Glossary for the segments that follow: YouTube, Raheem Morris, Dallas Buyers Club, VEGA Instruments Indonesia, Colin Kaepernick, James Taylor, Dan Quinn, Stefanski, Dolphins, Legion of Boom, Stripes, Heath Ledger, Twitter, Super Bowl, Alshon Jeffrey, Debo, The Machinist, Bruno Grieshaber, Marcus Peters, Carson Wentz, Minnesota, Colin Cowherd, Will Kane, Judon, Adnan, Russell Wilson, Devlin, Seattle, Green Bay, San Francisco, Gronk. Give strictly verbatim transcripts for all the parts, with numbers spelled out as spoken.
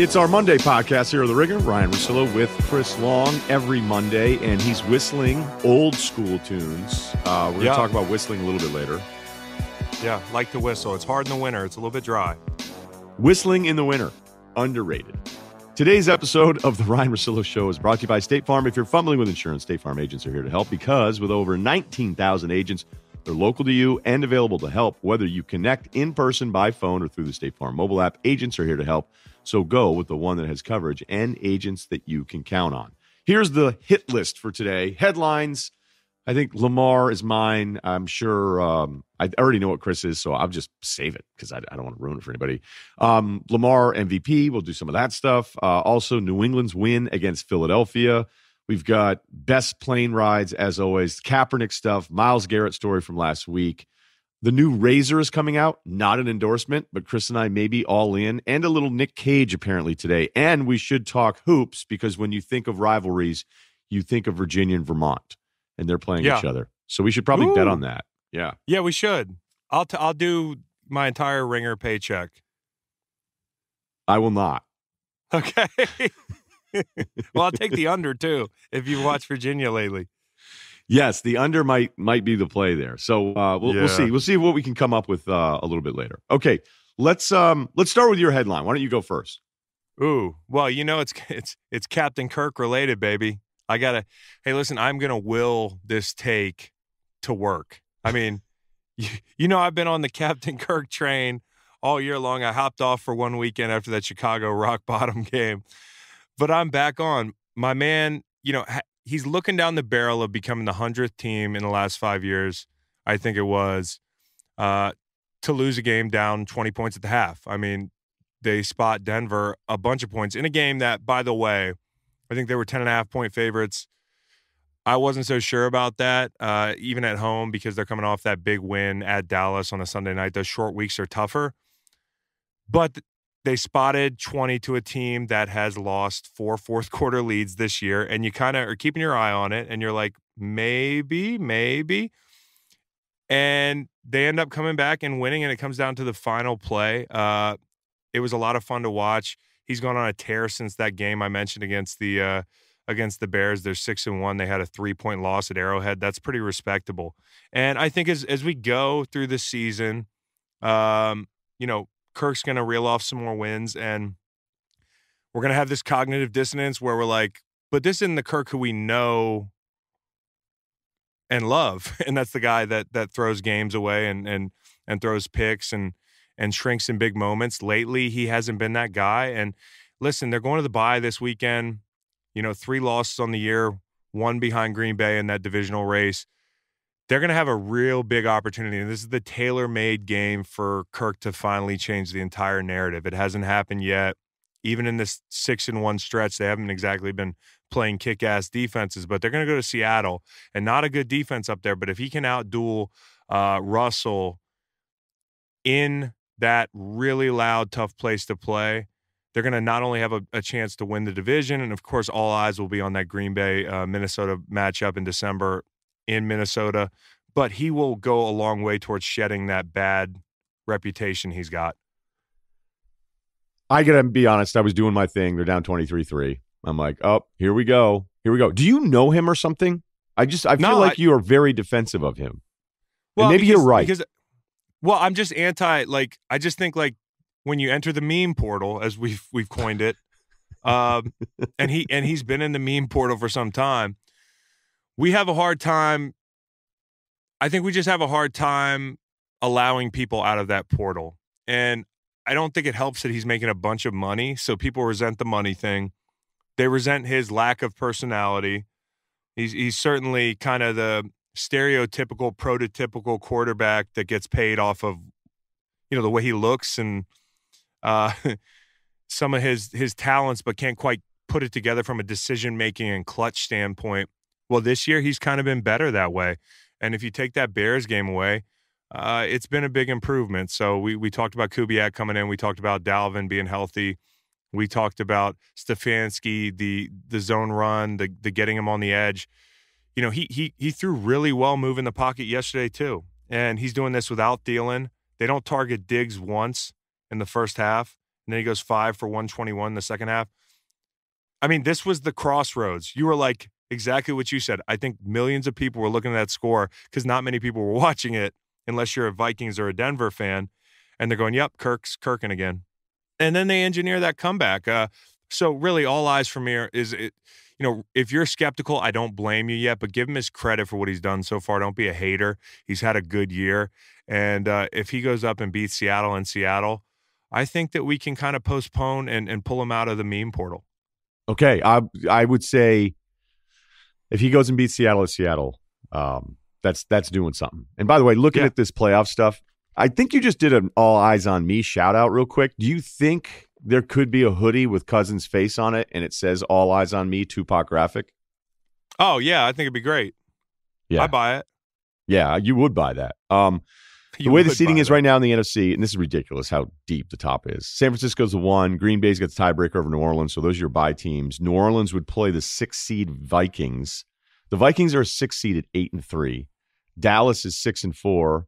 It's our Monday podcast here at The Ringer. Ryen Russillo with Chris Long every Monday, and he's whistling old school tunes. Uh, we're yeah. going to talk about whistling a little bit later. Yeah, like to whistle. It's hard in the winter. It's a little bit dry. Whistling in the winter. Underrated. Today's episode of the Ryen Russillo Show is brought to you by State Farm. If you're fumbling with insurance, State Farm agents are here to help, because with over nineteen thousand agents, they're local to you and available to help. Whether you connect in person, by phone, or through the State Farm mobile app, agents are here to help. So go with the one that has coverage and agents that you can count on. Here's the hit list for today. Headlines. I think Lamar is mine. I'm sure um, I already know what Chris is, so I'll just save it because I, I don't want to ruin it for anybody. Um, Lamar M V P. We'll do some of that stuff. Uh, also, New England's win against Philadelphia. We've got best plane rides, as always. Kaepernick stuff. Myles Garrett story from last week. The new Razor is coming out. Not an endorsement, but Chris and I may be all in. And a little Nick Cage apparently today. And we should talk hoops, because when you think of rivalries, you think of Virginia and Vermont. And they're playing yeah. each other. So we should probably Ooh. bet on that. Yeah. Yeah, we should. I'll t- I'll do my entire Ringer paycheck. I will not. Okay. Well, I'll take the under, too, if you've watched Virginia lately. Yes, the under might might be the play there. So uh, we'll, yeah. we'll see. We'll see what we can come up with uh, a little bit later. Okay, let's um, let's start with your headline. Why don't you go first? Ooh, well, you know, it's it's it's Captain Kirk related, baby. I gotta, hey, listen, I'm gonna will this take to work. I mean, you, you know, I've been on the Captain Kirk train all year long. I hopped off for one weekend after that Chicago rock bottom game, but I'm back on. My man, you know, ha- he's looking down the barrel of becoming the hundredth team in the last five years, I think it was, uh, to lose a game down twenty points at the half. I mean, they spot Denver a bunch of points in a game that, by the way, I think they were ten and a half point favorites. I wasn't so sure about that, uh, even at home, because they're coming off that big win at Dallas on a Sunday night. Those short weeks are tougher. But they spotted twenty to a team that has lost four fourth-quarter leads this year, and you kind of are keeping your eye on it, and you're like, maybe, maybe. And they end up coming back and winning, and it comes down to the final play. Uh, it was a lot of fun to watch. He's gone on a tear since that game I mentioned against the uh, against the Bears. They're six and one. They had a three point loss at Arrowhead. That's pretty respectable. And I think as as we go through the season, um, you know, Kirk's going to reel off some more wins, and we're going to have this cognitive dissonance where we're like, but this isn't the Kirk who we know and love, and that's the guy that that throws games away and and and throws picks and. and shrinks in big moments. Lately, he hasn't been that guy. And listen, they're going to the bye this weekend. You know, three losses on the year, one behind Green Bay in that divisional race. They're going to have a real big opportunity. And this is the tailor-made game for Kirk to finally change the entire narrative. It hasn't happened yet. Even in this six and one stretch, they haven't exactly been playing kick-ass defenses, but they're going to go to Seattle, and not a good defense up there. But if he can outduel uh, Russell in that really loud, tough place to play, they're going to not only have a, a chance to win the division, and of course, all eyes will be on that Green Bay, uh, Minnesota matchup in December in Minnesota, but he will go a long way towards shedding that bad reputation he's got. I got to be honest. I was doing my thing. They're down twenty-three three. I'm like, oh, here we go. Here we go. Do you know him or something? I just, I feel no, like I, you are very defensive of him. Well, and maybe because, you're right. Because Well, I'm just anti, like, I just think, like, when you enter the meme portal, as we've we've coined it, um, and he and he's been in the meme portal for some time, we have a hard time, I think we just have a hard time allowing people out of that portal. And I don't think it helps that he's making a bunch of money, so people resent the money thing. They resent his lack of personality. He's, he's certainly kind of the stereotypical, prototypical quarterback that gets paid off of, you know, the way he looks and uh, some of his his talents, but can't quite put it together from a decision-making and clutch standpoint. Well, this year he's kind of been better that way. And if you take that Bears game away, uh, it's been a big improvement. So we, we talked about Kubiak coming in. We talked about Dalvin being healthy. We talked about Stefanski, the the zone run, the the getting him on the edge. You know, he he he threw really well moving the pocket yesterday, too. And he's doing this without Thielen. They don't target Diggs once in the first half. And then he goes five for one twenty-one in the second half. I mean, this was the crossroads. You were like exactly what you said. I think millions of people were looking at that score because not many people were watching it unless you're a Vikings or a Denver fan. And they're going, yep, Kirk's Kirkin again. And then they engineer that comeback. Uh, so really all eyes from here is, it, you know, if you're skeptical, I don't blame you yet, but give him his credit for what he's done so far. Don't be a hater. He's had a good year. And uh, if he goes up and beats Seattle in Seattle, I think that we can kind of postpone and, and pull him out of the meme portal. Okay. I I would say if he goes and beats Seattle at Seattle, um, that's that's doing something. And by the way, looking yeah. at this playoff stuff, I think you just did an all eyes on me shout out real quick. Do you think there could be a hoodie with Cousins' face on it and it says all eyes on me Tupac graphic? Oh, yeah. I think it'd be great. Yeah. I buy it. Yeah, you would buy that. Um, the way the seating is right now in the N F C, and this is ridiculous how deep the top is. San Francisco's the one. Green Bay's got the tiebreaker over New Orleans, so those are your bye teams. New Orleans would play the six seed Vikings. The Vikings are a six seed at eight and three. Dallas is six and four,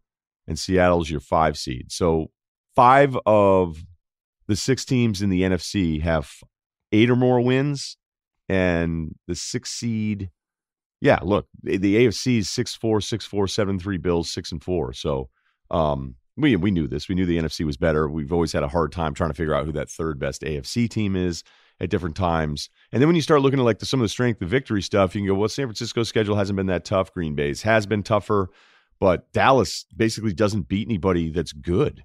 and Seattle's your five seed. So five of the six teams in the N F C have eight or more wins, and the six seed, yeah, look, the A F C is six four, six four, seven three Bills, six and four. So. Um, we we knew this. We knew the N F C was better. We've always had a hard time trying to figure out who that third best A F C team is at different times. And then when you start looking at like the, some of the strength, the victory stuff, you can go, well, San Francisco's schedule hasn't been that tough. Green Bay's has been tougher, but Dallas basically doesn't beat anybody that's good.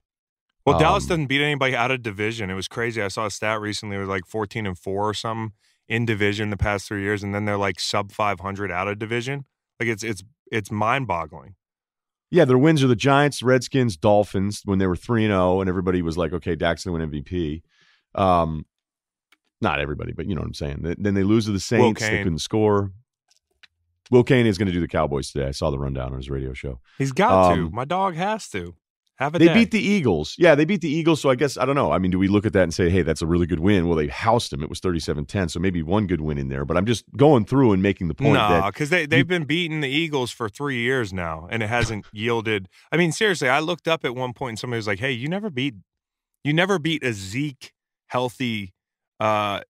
Well, um, Dallas doesn't beat anybody out of division. It was crazy. I saw a stat recently. It was like fourteen and four or something in division the past three years, and then they're like sub five hundred out of division. Like it's it's it's mind boggling. Yeah, their wins are the Giants, Redskins, Dolphins when they were three and oh, and everybody was like, okay, Daxon win M V P. Um, not everybody, but you know what I'm saying. Then they lose to the Saints. They couldn't score. Will Kane is going to do the Cowboys today. I saw the rundown on his radio show. He's got um, to. My dog has to. Have a They day. beat the Eagles. Yeah, they beat the Eagles, so I guess, I don't know. I mean, do we look at that and say, hey, that's a really good win? Well, they housed them. It was thirty-seven ten, so maybe one good win in there. But I'm just going through and making the point no, that... No, because they, they've you, been beating the Eagles for three years now, and it hasn't yielded... I mean, seriously, I looked up at one point, and somebody was like, hey, you never beat you never beat a Zeke healthy uh,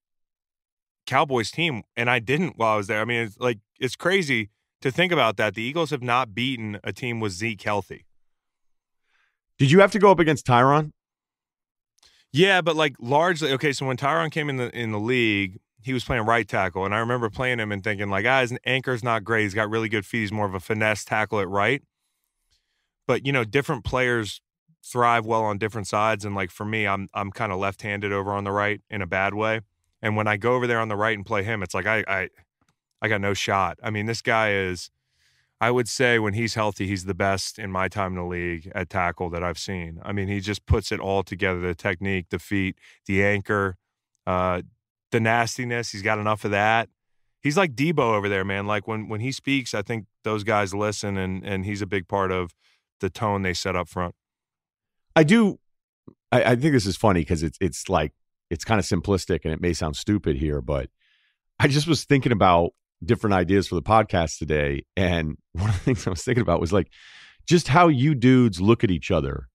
Cowboys team, and I didn't while I was there. I mean, it's like it's crazy to think about that. The Eagles have not beaten a team with Zeke healthy. Did you have to go up against Tyron? Yeah, but like largely, okay, so when Tyron came in the in the league, he was playing right tackle, and I remember playing him and thinking like, ah, his anchor's not great. He's got really good feet. He's more of a finesse tackle at right. But, you know, different players thrive well on different sides, and like for me, I'm I'm kind of left-handed over on the right in a bad way. And when I go over there on the right and play him, it's like I I, I got no shot. I mean, this guy is... I would say when he's healthy, he's the best in my time in the league at tackle that I've seen. I mean, he just puts it all together, the technique, the feet, the anchor, uh, the nastiness. He's got enough of that. He's like Debo over there, man. Like when, when he speaks, I think those guys listen, and, and he's a big part of the tone they set up front. I do. I, I think this is funny because it's, it's like it's kind of simplistic, and it may sound stupid here, but I just was thinking about different ideas for the podcast today, and one of the things I was thinking about was like just how you dudes look at each other,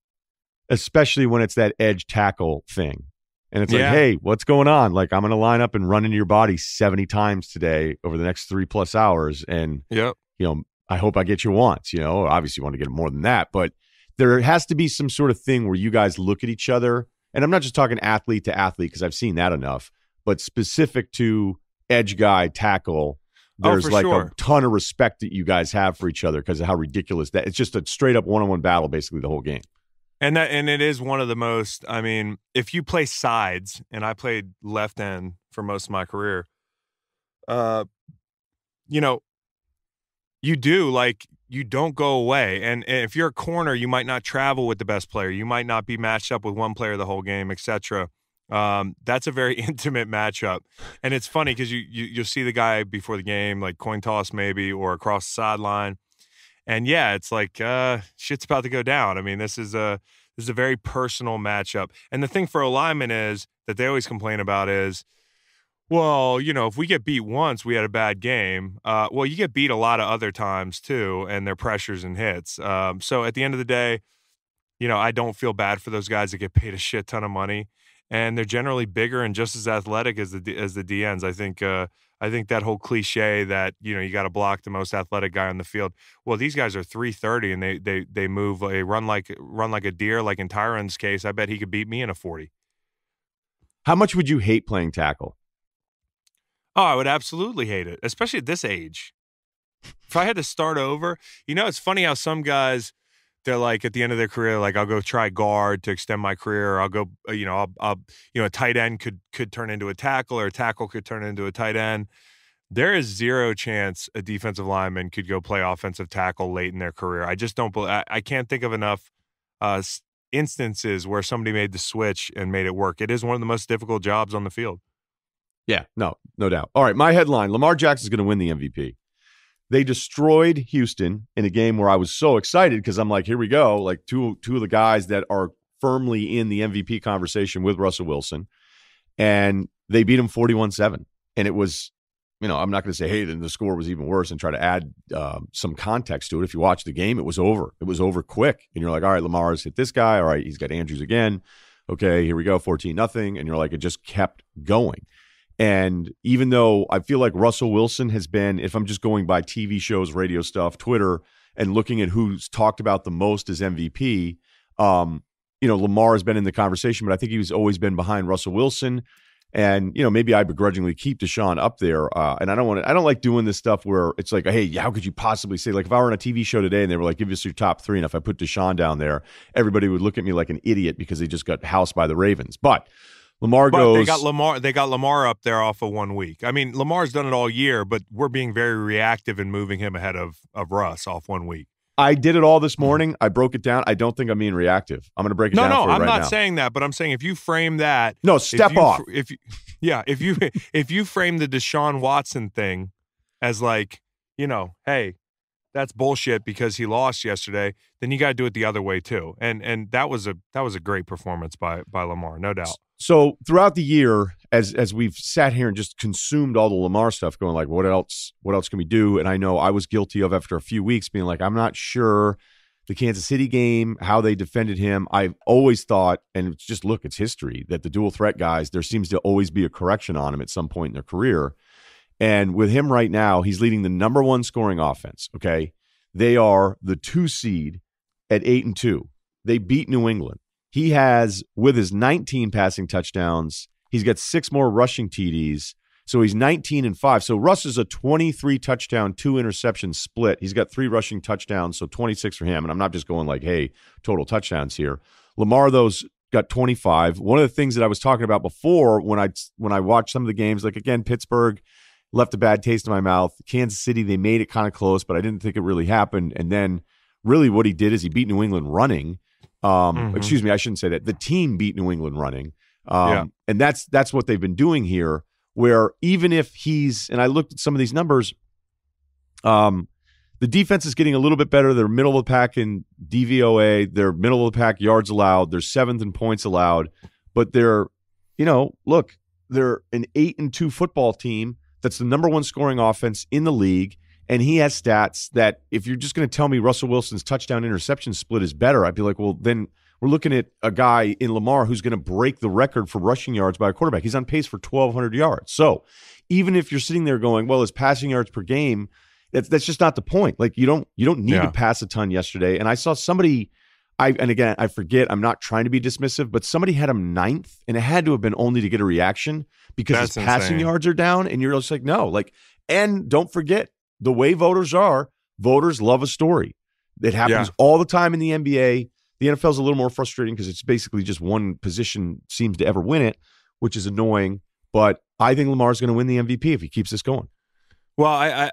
especially when it's that edge tackle thing, and it's yeah. like, hey, what's going on? Like, I'm gonna line up and run into your body seventy times today over the next three plus hours, and yeah, you know, I hope I get you once. You know, obviously you want to get more than that, but there has to be some sort of thing where you guys look at each other, and I'm not just talking athlete to athlete because I've seen that enough, but specific to edge guy tackle. There's oh, like sure. a ton of respect that you guys have for each other because of how ridiculous that it's just a straight up one on one battle basically the whole game. And that and it is one of the most. I mean, if you play sides, and I played left end for most of my career, uh, you know, you do like you don't go away. And, and if you're a corner, you might not travel with the best player. You might not be matched up with one player the whole game, et cetera. Um, that's a very intimate matchup, and it's funny because you, you you'll see the guy before the game, like coin toss maybe, or across the sideline, and yeah, it's like uh, shit's about to go down. I mean, this is a this is a very personal matchup, and the thing for alignment is that they always complain about is, well, you know, if we get beat once, we had a bad game. Uh, well, you get beat a lot of other times too, and their pressures and hits. Um, so at the end of the day, you know, I don't feel bad for those guys that get paid a shit ton of money. and they're generally bigger and just as athletic as the as the D Ns. I think uh, I think that whole cliche that, you know, you got to block the most athletic guy on the field. Well, these guys are three thirty, and they they they move a run like run like a deer. Like in Tyron's case, I bet he could beat me in a forty. How much would you hate playing tackle? Oh, I would absolutely hate it, especially at this age. If I had to start over, you know, it's funny how some guys, they're like at the end of their career, like, I'll go try guard to extend my career. Or I'll go, you know, I'll, I'll, you know, a tight end could could turn into a tackle, or a tackle could turn into a tight end. There is zero chance a defensive lineman could go play offensive tackle late in their career. I just don't believe, I, I can't think of enough uh, instances where somebody made the switch and made it work. It is one of the most difficult jobs on the field. Yeah, no, no doubt. All right, my headline, Lamar Jackson is going to win the M V P. They destroyed Houston in a game where I was so excited because I'm like, here we go, like two two of the guys that are firmly in the M V P conversation with Russell Wilson, and they beat him forty-one seven. And it was, you know, I'm not going to say, hey, then the score was even worse and try to add uh, some context to it. If you watch the game, it was over. It was over quick. And you're like, all right, Lamar's hit this guy. All right, he's got Andrews again. Okay, here we go, fourteen nothing. And you're like, it just kept going. And even though I feel like Russell Wilson has been, if I'm just going by T V shows, radio stuff, Twitter, and looking at who's talked about the most as M V P, um, you know, Lamar has been in the conversation, but I think he's always been behind Russell Wilson. And, you know, maybe I begrudgingly keep Deshaun up there. Uh, and I don't want to, I don't like doing this stuff where it's like, hey, how could you possibly say, like, if I were on a T V show today and they were like, give us your top three, and if I put Deshaun down there, everybody would look at me like an idiot because they just got housed by the Ravens. But Lamar goes. But they got Lamar. They got Lamar up there off of one week. I mean, Lamar's done it all year, but we're being very reactive in moving him ahead of of Russ off one week. I did it all this morning. I broke it down. I don't think I'm being reactive. I'm going to break it no, down. No, no, I'm right not now. saying that. But I'm saying if you frame that, no, step if you, off. If you, yeah, if you if you frame the Deshaun Watson thing as like, you know, hey, that's bullshit because he lost yesterday, then you got to do it the other way too. And and that was a that was a great performance by by Lamar, no doubt. So throughout the year, as as we've sat here and just consumed all the Lamar stuff, going like, what else? What else can we do? And I know I was guilty of after a few weeks being like, I'm not sure the Kansas City game, how they defended him. I've always thought, and it's just look, it's history, that the dual threat guys, there seems to always be a correction on him at some point in their career. And with him right now, he's leading the number one scoring offense. Okay, they are the two seed at eight and two. They beat New England. He has, with his nineteen passing touchdowns, he's got six more rushing T Ds. So he's nineteen and five. So Russ is a twenty-three touchdown, two interception split. He's got three rushing touchdowns, so twenty-six for him. And I'm not just going like, hey, total touchdowns here. Lamar, though's got twenty-five. One of the things that I was talking about before when I when I watched some of the games, like again, Pittsburgh left a bad taste in my mouth. Kansas City, they made it kind of close, but I didn't think it really happened. And then really what he did is he beat New England running. Um, mm-hmm. Excuse me, I shouldn't say that. The team beat New England running. Um, yeah. And that's that's what they've been doing here, where even if he's, and I looked at some of these numbers, um, the defense is getting a little bit better. They're middle of the pack in D V O A. They're middle of the pack yards allowed. They're seventh in points allowed. But they're, you know, look, they're an eight and two football team that's the number one scoring offense in the league. And he has stats that if you're just going to tell me Russell Wilson's touchdown interception split is better, I'd be like, well, then we're looking at a guy in Lamar who's going to break the record for rushing yards by a quarterback. He's on pace for twelve hundred yards. So even if you're sitting there going, well, his passing yards per game, that's that's just not the point. Like you don't you don't need yeah. to pass a ton yesterday. And I saw somebody, I and again, I forget, I'm not trying to be dismissive, but somebody had him ninth, and it had to have been only to get a reaction because that's his insane. Passing yards are down, and you're just like, no. like, And don't forget, the way voters are, voters love a story. It happens yeah. all the time in the N B A. The N F L is a little more frustrating because it's basically just one position seems to ever win it, which is annoying. But I think Lamar's going to win the M V P if he keeps this going. Well, I, I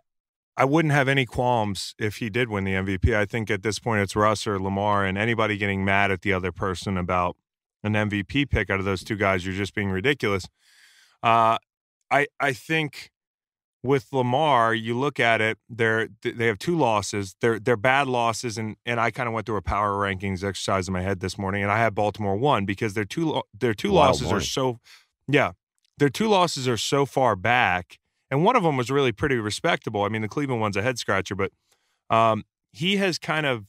I wouldn't have any qualms if he did win the M V P. I think at this point it's Russ or Lamar, and anybody getting mad at the other person about an M V P pick out of those two guys, you're just being ridiculous. Uh, I I think... With Lamar, you look at it, they're, they have two losses. They're, they're bad losses, and, and I kind of went through a power rankings exercise in my head this morning, and I had Baltimore one because their two, their two wow, losses boy. are so – yeah. Their two losses are so far back, and one of them was really pretty respectable. I mean, the Cleveland one's a head-scratcher, but um, he has kind of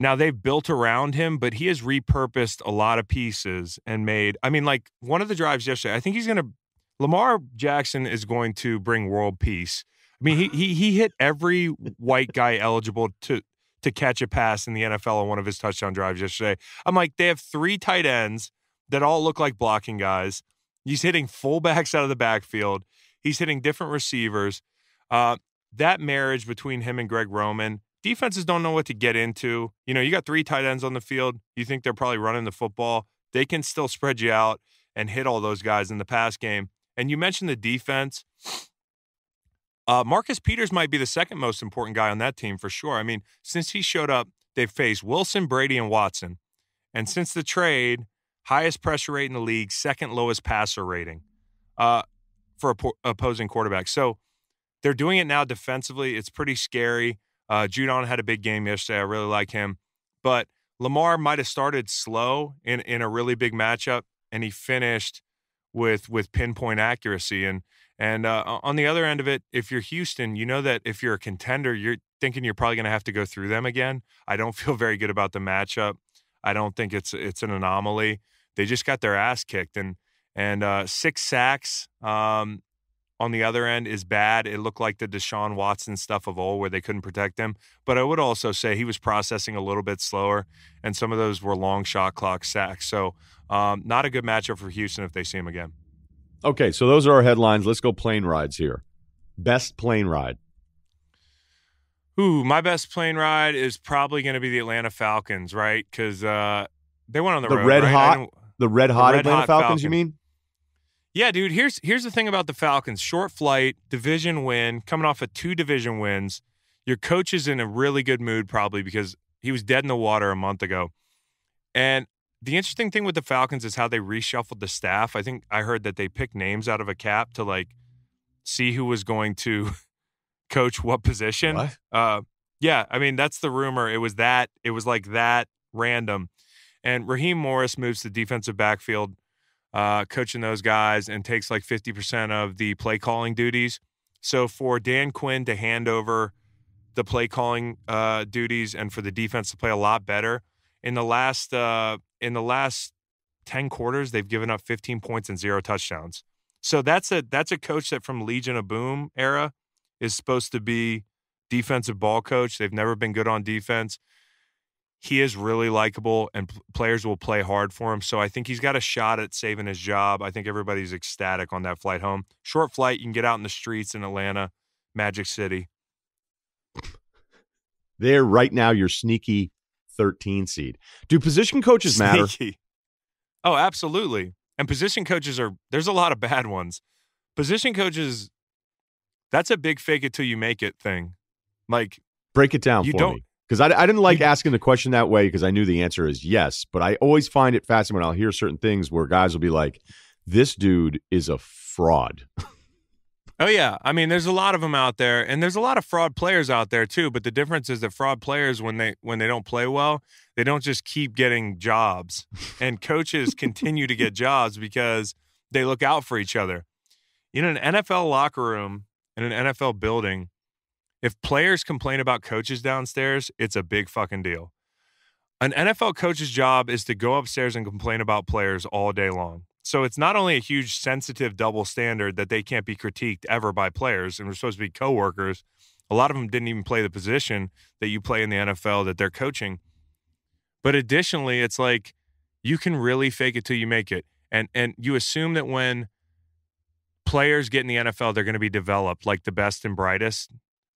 Now, they've built around him, but he has repurposed a lot of pieces and made, I mean, like one of the drives yesterday, I think he's going to, Lamar Jackson is going to bring world peace. I mean, he he he hit every white guy eligible to to catch a pass in the N F L on one of his touchdown drives yesterday. I'm like, they have three tight ends that all look like blocking guys. He's hitting fullbacks out of the backfield. He's hitting different receivers. Uh, that marriage between him and Greg Roman, defenses don't know what to get into. You know, you got three tight ends on the field. You think they're probably running the football. They can still spread you out and hit all those guys in the pass game. And you mentioned the defense. Uh, Marcus Peters might be the second most important guy on that team for sure. I mean, since he showed up, they've faced Wilson, Brady, and Watson. And since the trade, highest pressure rate in the league, second lowest passer rating uh, for po- opposing quarterbacks. So they're doing it now defensively. It's pretty scary. Uh, Judon had a big game yesterday. I really like him. But Lamar might have started slow in, in a really big matchup, and he finished with with pinpoint accuracy. And and uh, on the other end of it, if you're Houston, you know that if you're a contender, you're thinking you're probably going to have to go through them again. I don't feel very good about the matchup. I don't think it's it's an anomaly. They just got their ass kicked. And and uh, six sacks um, on the other end is bad. It looked like the Deshaun Watson stuff of old where they couldn't protect him. But I would also say he was processing a little bit slower, and some of those were long shot clock sacks. So um, not a good matchup for Houston if they see him again. Okay, so those are our headlines. Let's go plane rides here. Best plane ride. Ooh, my best plane ride is probably going to be the Atlanta Falcons, right? Because uh, they went on the, the road, red right? hot, the red hot the red Atlanta hot Falcons, Falcon. You mean? Yeah, dude. Here's here's the thing about the Falcons: short flight, division win, coming off of two division wins. Your coach is in a really good mood, probably because he was dead in the water a month ago. And the interesting thing with the Falcons is how they reshuffled the staff. I think I heard that they picked names out of a cap to like see who was going to coach what position. What? Uh, yeah, I mean, that's the rumor. It was that. It was like that random. And Raheem Morris moves to defensive backfield, uh, coaching those guys, and takes like fifty percent of the play-calling duties. So for Dan Quinn to hand over the play-calling uh, duties and for the defense to play a lot better, in the last uh, in the last ten quarters, they've given up fifteen points and zero touchdowns. So that's a that's a coach that from Legion of Boom era is supposed to be defensive ball coach. They've never been good on defense. He is really likable, and p- players will play hard for him. So I think he's got a shot at saving his job. I think everybody's ecstatic on that flight home. Short flight, you can get out in the streets in Atlanta, Magic City. They're right now your sneaky thirteen seed. Do position coaches sneaky. matter? Oh, absolutely. And position coaches are – there's a lot of bad ones. Position coaches – that's a big fake it till you make it thing. Like, break it down you for don't, me. Because I, I didn't like you, asking the question that way because I knew the answer is yes. But I always find it fascinating when I'll hear certain things where guys will be like, this dude is a fraud. Oh, yeah. I mean, there's a lot of them out there. And there's a lot of fraud players out there, too. But the difference is that fraud players, when they when they don't play well, they don't just keep getting jobs. And coaches continue to get jobs because they look out for each other. You know, an N F L locker room, in an N F L building, if players complain about coaches downstairs, it's a big fucking deal. An N F L coach's job is to go upstairs and complain about players all day long. So it's not only a huge sensitive double standard that they can't be critiqued ever by players, and we're supposed to be coworkers. A lot of them didn't even play the position that you play in the N F L that they're coaching. But additionally, it's like you can really fake it till you make it. And and you assume that when players get in the N F L, they're going to be developed like the best and brightest.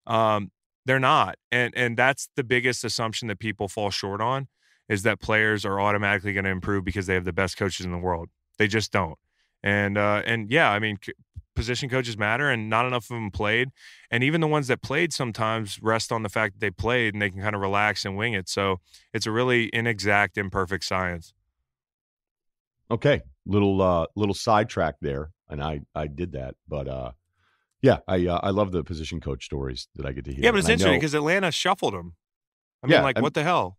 Um, they're not. And and that's the biggest assumption that people fall short on, is that players are automatically going to improve because they have the best coaches in the world. They just don't. And, uh, and yeah, I mean, c- position coaches matter, and not enough of them played. And even the ones that played sometimes rest on the fact that they played, and they can kind of relax and wing it. So it's a really inexact, imperfect science. Okay. Little, uh, little sidetrack there. And I, I did that, but uh, yeah, I uh, I love the position coach stories that I get to hear. Yeah, but it's and interesting because Atlanta shuffled them. I mean, yeah, like, I, what the hell?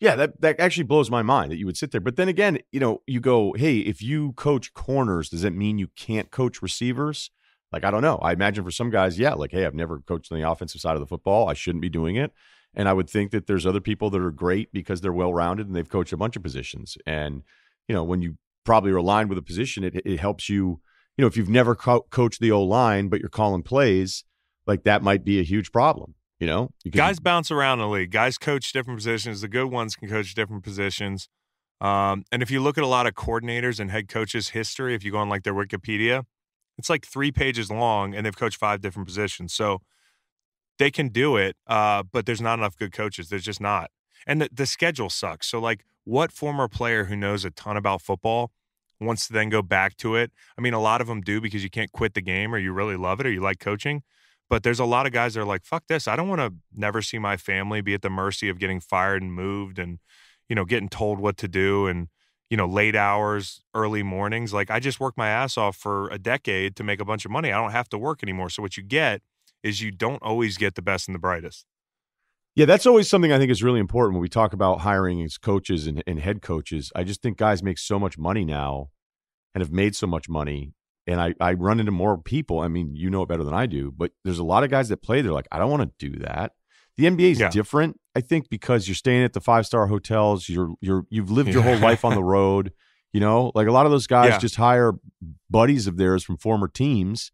Yeah, that, that actually blows my mind that you would sit there. But then again, you know, you go, hey, if you coach corners, does that mean you can't coach receivers? Like, I don't know. I imagine for some guys, yeah, like, hey, I've never coached on the offensive side of the football. I shouldn't be doing it. And I would think that there's other people that are great because they're well-rounded and they've coached a bunch of positions. And, you know, when you probably are aligned with a position, it it helps you, you know, if you've never co- coached the O-line, but you're calling plays, like that might be a huge problem, you know? Because guys you, bounce around in the league. Guys coach different positions. The good ones can coach different positions. Um, and if you look at a lot of coordinators and head coaches' history, if you go on like their Wikipedia, it's like three pages long, and they've coached five different positions. So they can do it, uh, but there's not enough good coaches. There's just not. And the, the schedule sucks. So, like, what former player who knows a ton about football wants to then go back to it? I mean, a lot of them do because you can't quit the game or you really love it or you like coaching. But there's a lot of guys that are like, fuck this. I don't want to never see my family be at the mercy of getting fired and moved and, you know, getting told what to do and, you know, late hours, early mornings. Like, I just worked my ass off for a decade to make a bunch of money. I don't have to work anymore. So what you get is you don't always get the best and the brightest. Yeah, that's always something I think is really important when we talk about hiring as coaches and, and head coaches. I just think guys make so much money now and have made so much money. And I, I run into more people. I mean, you know it better than I do, but there's a lot of guys that play. They're like, I don't want to do that. The N B A is yeah. different, I think, because you're staying at the five-star hotels. You're you're you've lived your whole life on the road. You know, like a lot of those guys yeah. just hire buddies of theirs from former teams.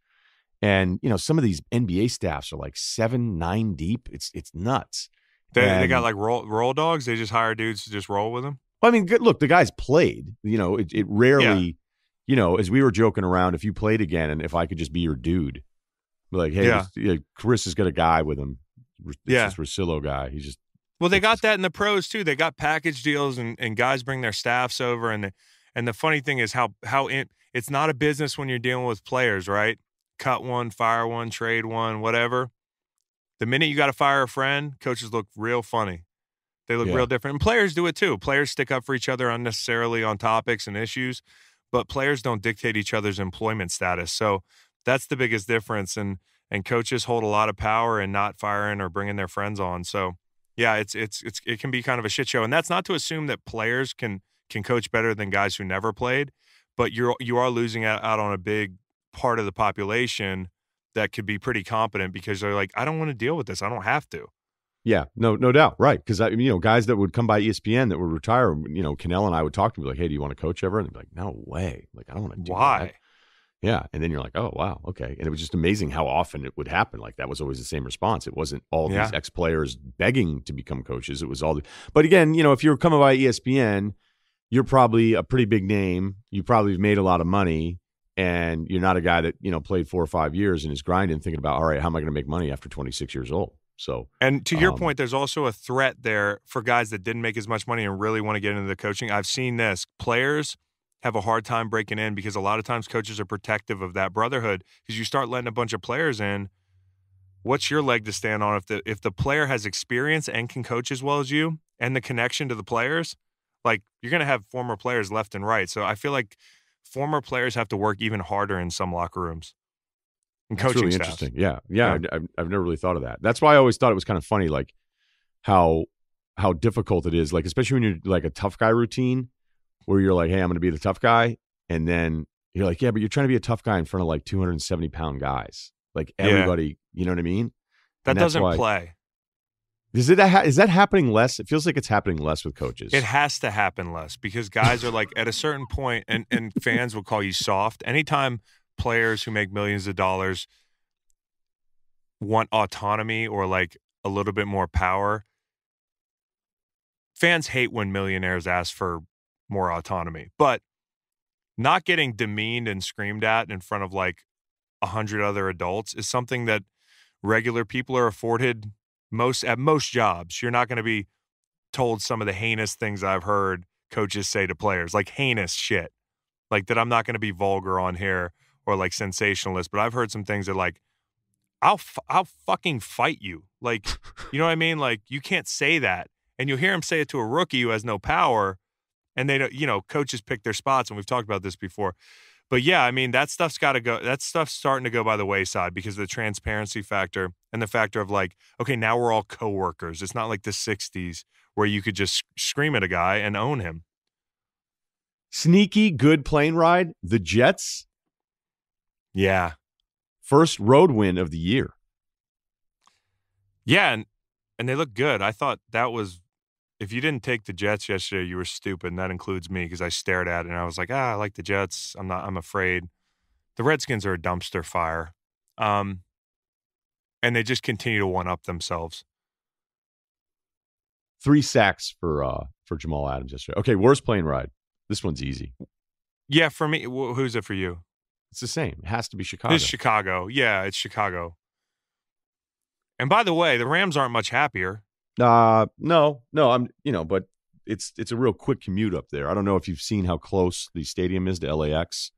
And, you know, some of these N B A staffs are like seven, nine deep. It's it's nuts. They and, they got like roll, roll dogs. They just hire dudes to just roll with them. Well, I mean, good, look, the guys played. You know, it, it rarely, yeah. you know, as we were joking around, if you played again and if I could just be your dude, like, hey, yeah. this, yeah, Chris has got a guy with him. It's yeah. this Russillo guy. He just well, they got just, that in the pros too. They got package deals, and, and guys bring their staffs over. And the, and the funny thing is how how in, it's not a business when you're dealing with players, right? Cut one, fire one, trade one, whatever. The minute you got to fire a friend, coaches look real funny. They look yeah. real different. And players do it too. Players stick up for each other unnecessarily on topics and issues, but players don't dictate each other's employment status. So that's the biggest difference. And and coaches hold a lot of power in not firing or bringing their friends on. So yeah, it's it's it's it can be kind of a shit show. And that's not to assume that players can can coach better than guys who never played, but you're you are losing out, out on a big part of the population that could be pretty competent because they're like, I don't want to deal with this. I don't have to. Yeah, no, no doubt. Right. Because, I you know, guys that would come by E S P N that would retire, you know, Cannell and I would talk to them like, hey, do you want to coach ever? And they'd be like, no way. Like, I don't want to do Why? That. Yeah. And then you're like, oh, wow. Okay. And it was just amazing how often it would happen. Like that was always the same response. It wasn't all yeah. these ex-players begging to become coaches. It was all, the, but again, you know, if you're coming by E S P N, you're probably a pretty big name. You probably have made a lot of money. And you're not a guy that, you know, played four or five years and is grinding, thinking about, all right, how am I going to make money after twenty-six years old? So, and to your um, point, there's also a threat there for guys that didn't make as much money and really want to get into the coaching. I've seen this. Players have a hard time breaking in because a lot of times coaches are protective of that brotherhood because you start letting a bunch of players in. What's your leg to stand on? If the if the player has experience and can coach as well as you and the connection to the players, like you're going to have former players left and right. So I feel like former players have to work even harder in some locker rooms and coaching really staffs. Interesting. Yeah. Yeah. yeah. I've, I've never really thought of that. That's why I always thought it was kind of funny, like how, how difficult it is. Like, especially when you're like a tough guy routine where you're like, hey, I'm going to be the tough guy. And then you're like, yeah, but you're trying to be a tough guy in front of like two hundred seventy pound guys. Like everybody, yeah. you know what I mean? That doesn't why, play. Is it ha- is that happening less? It feels like it's happening less with coaches. It has to happen less because guys are like at a certain point, and, and fans will call you soft. Anytime players who make millions of dollars want autonomy or like a little bit more power, fans hate when millionaires ask for more autonomy. But not getting demeaned and screamed at in front of like a hundred other adults is something that regular people are afforded. Most at most jobs, you're not going to be told some of the heinous things I've heard coaches say to players, like heinous shit, like that. I'm not going to be vulgar on here or like sensationalist, but I've heard some things that like, I'll f- I'll fucking fight you, like you know what I mean? Like you can't say that, and you'll hear him say it to a rookie who has no power, and they don't. You know, coaches pick their spots, and we've talked about this before. But yeah, I mean that stuff's got to go. That stuff's starting to go by the wayside because of the transparency factor and the factor of like, okay, now we're all coworkers. It's not like the sixties where you could just scream at a guy and own him. Sneaky good plane ride, the Jets. Yeah, First road win of the year. Yeah, and, and they look good. I thought that was, if you didn't take the Jets yesterday, you were stupid, and that includes me because I stared at it, and I was like, ah, I like the Jets. I'm not, I'm afraid. The Redskins are a dumpster fire. Um, and they just continue to one-up themselves. Three sacks for uh, for Jamal Adams yesterday. Okay, worst plane ride. This one's easy. Yeah, for me. Who's it for you? It's the same. It has to be Chicago. It's Chicago. Yeah, it's Chicago. And by the way, the Rams aren't much happier. Uh, no, no, I'm, you know, but it's it's a real quick commute up there. I don't know if you've seen how close the stadium is to L A X.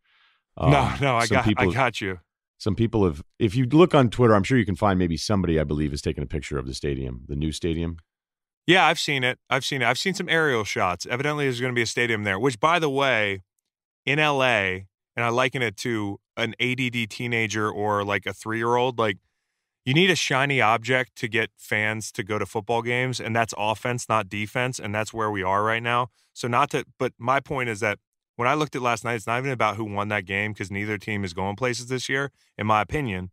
Um, no, no, I got, people, I got you. Some people have, if you look on Twitter, I'm sure you can find maybe somebody, I believe, is taking a picture of the stadium, the new stadium. Yeah, I've seen it. I've seen it. I've seen some aerial shots. Evidently, there's going to be a stadium there, which, by the way, in L A, and I liken it to an A D D teenager or like a three-year-old, like, you need a shiny object to get fans to go to football games, and that's offense, not defense, and that's where we are right now. So not to, but my point is that when I looked at last night, it's not even about who won that game because neither team is going places this year, in my opinion.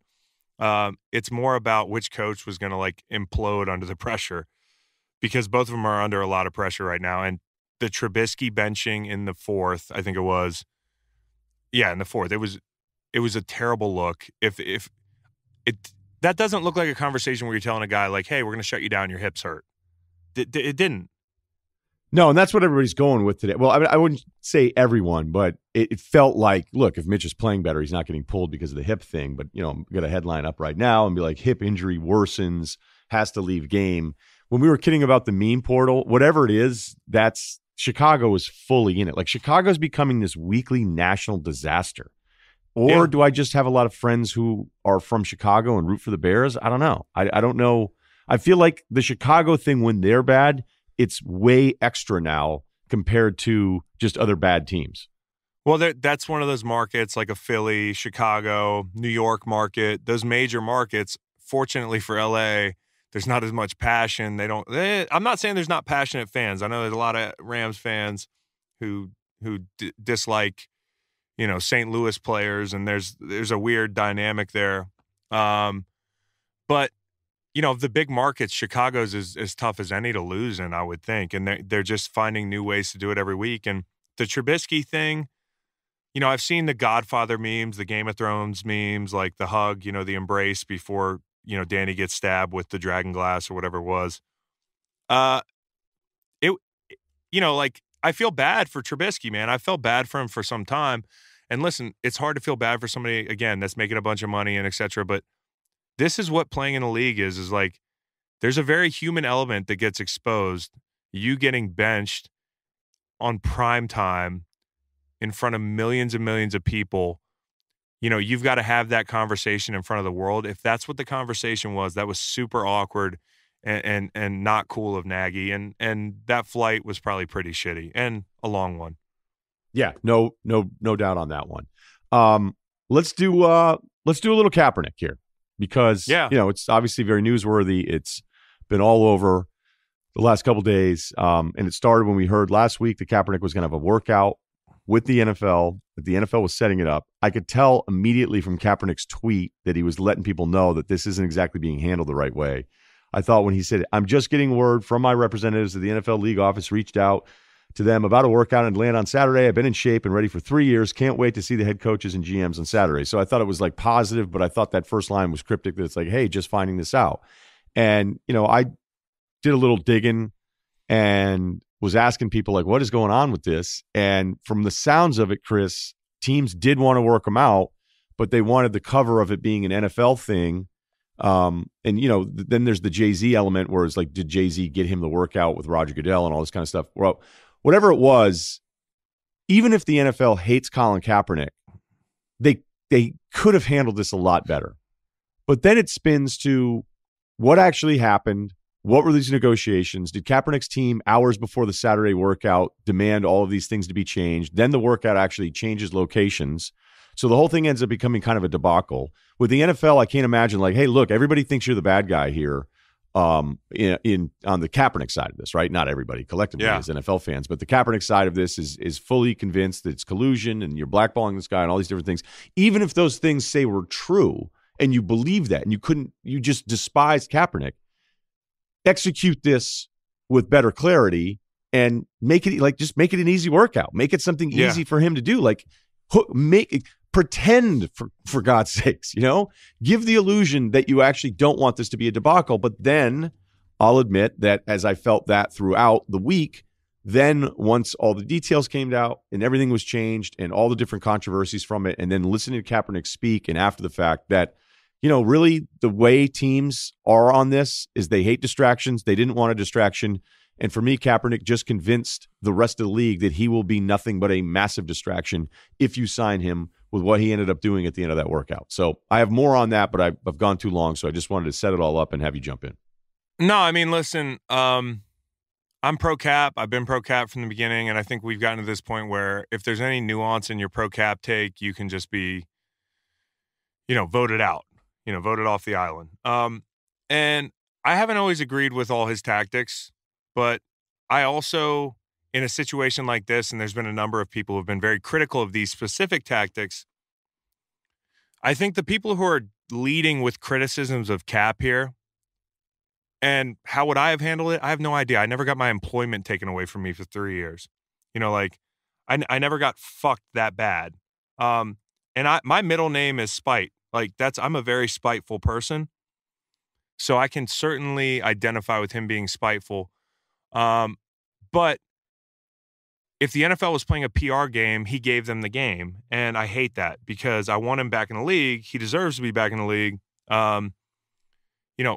Um, it's more about which coach was going to like implode under the pressure because both of them are under a lot of pressure right now. And the Trubisky benching in the fourth, I think it was, yeah, in the fourth, it was, it was a terrible look. If if it. That doesn't look like a conversation where you're telling a guy, like, hey, we're going to shut you down. Your hips hurt. D- d- it didn't. No, and that's what everybody's going with today. Well, I, I wouldn't say everyone, but it, it felt like, look, if Mitch is playing better, he's not getting pulled because of the hip thing. But, you know, I'm going to headline up right now and be like, hip injury worsens, has to leave game. When we were kidding about the meme portal, whatever it is, that's Chicago is fully in it. Like, Chicago's becoming this weekly national disaster. Or yeah. Do I just have a lot of friends who are from Chicago and root for the Bears? I don't know. I, I don't know. I feel like the Chicago thing, when they're bad, it's way extra now compared to just other bad teams. Well, that's one of those markets like a Philly, Chicago, New York market. Those major markets, fortunately for L A, there's not as much passion. They don't. They, I'm not saying there's not passionate fans. I know there's a lot of Rams fans who who d- dislike you know, Saint Louis players, and there's there's a weird dynamic there. Um, but, you know, the big markets, Chicago's is as tough as any to lose in, I would think. And they're, they're just finding new ways to do it every week. And the Trubisky thing, you know, I've seen the Godfather memes, the Game of Thrones memes, like the hug, you know, the embrace before, you know, Danny gets stabbed with the dragon glass or whatever it was. Uh, it, you know, like, I feel bad for Trubisky, man. I felt bad for him for some time. And listen, it's hard to feel bad for somebody, again, that's making a bunch of money and et cetera. But this is what playing in the league is, is like there's a very human element that gets exposed. You getting benched on prime time in front of millions and millions of people, you know, you've got to have that conversation in front of the world. If that's what the conversation was, that was super awkward. And, and and not cool of Nagy, and and that flight was probably pretty shitty and a long one. Yeah, no, no, no doubt on that one. Um, let's do uh, let's do a little Kaepernick here because yeah. you know it's obviously very newsworthy. It's been all over the last couple of days, um, and it started when we heard last week that Kaepernick was going to have a workout with the N F L. That the N F L was setting it up. I could tell immediately from Kaepernick's tweet that he was letting people know that this isn't exactly being handled the right way. I thought when he said, I'm just getting word from my representatives that the N F L league office reached out to them about a workout in Atlanta on Saturday. I've been in shape and ready for three years. Can't wait to see the head coaches and G Ms on Saturday. So I thought it was like positive, but I thought that first line was cryptic that it's like, hey, just finding this out. And, you know, I did a little digging and was asking people like, what is going on with this? And from the sounds of it, Chris, teams did want to work him out, but they wanted the cover of it being an N F L thing. Um, and you know, th- then there's the Jay-Z element where it's like, did Jay-Z get him the workout with Roger Goodell and all this kind of stuff? Well, whatever it was, even if the N F L hates Colin Kaepernick, they, they could have handled this a lot better, but then it spins to what actually happened. What were these negotiations? Did Kaepernick's team hours before the Saturday workout demand all of these things to be changed? Then the workout actually changes locations. So the whole thing ends up becoming kind of a debacle. With the N F L, I can't imagine like, hey, look, everybody thinks you're the bad guy here um, in, in on the Kaepernick side of this, right? Not everybody collectively yeah. as N F L fans, but the Kaepernick side of this is is fully convinced that it's collusion and you're blackballing this guy and all these different things. Even if those things say were true, and you believed that, and you couldn't, you just despised Kaepernick. Execute this with better clarity and make it like, just make it an easy workout. Make it something yeah. easy for him to do. Like, make it, pretend for, for God's sakes, you know, give the illusion that you actually don't want this to be a debacle. But then I'll admit that as I felt that throughout the week, then once all the details came out and everything was changed and all the different controversies from it, and then listening to Kaepernick speak, and after the fact that, you know, really the way teams are on this is they hate distractions. They didn't want a distraction. And for me, Kaepernick just convinced the rest of the league that he will be nothing but a massive distraction if you sign him, with what he ended up doing at the end of that workout. So I have more on that, but I've, I've gone too long. So I just wanted to set it all up and have you jump in. No, I mean, listen, um, I'm pro-cap. I've been pro-cap from the beginning, and I think we've gotten to this point where if there's any nuance in your pro-cap take, you can just be, you know, voted out, you know, voted off the island. Um, and I haven't always agreed with all his tactics, but I also, in a situation like this, and there's been a number of people who have been very critical of these specific tactics, I think the people who are leading with criticisms of Cap here, and how would I have handled it? I have no idea. I never got my employment taken away from me for three years. You know, like, I, I never got fucked that bad. Um, and I, my middle name is Spite. Like, that's, I'm a very spiteful person. So I can certainly identify with him being spiteful. Um, but if the N F L was playing a P R game, he gave them the game. And I hate that because I want him back in the league. He deserves to be back in the league. Um, you know,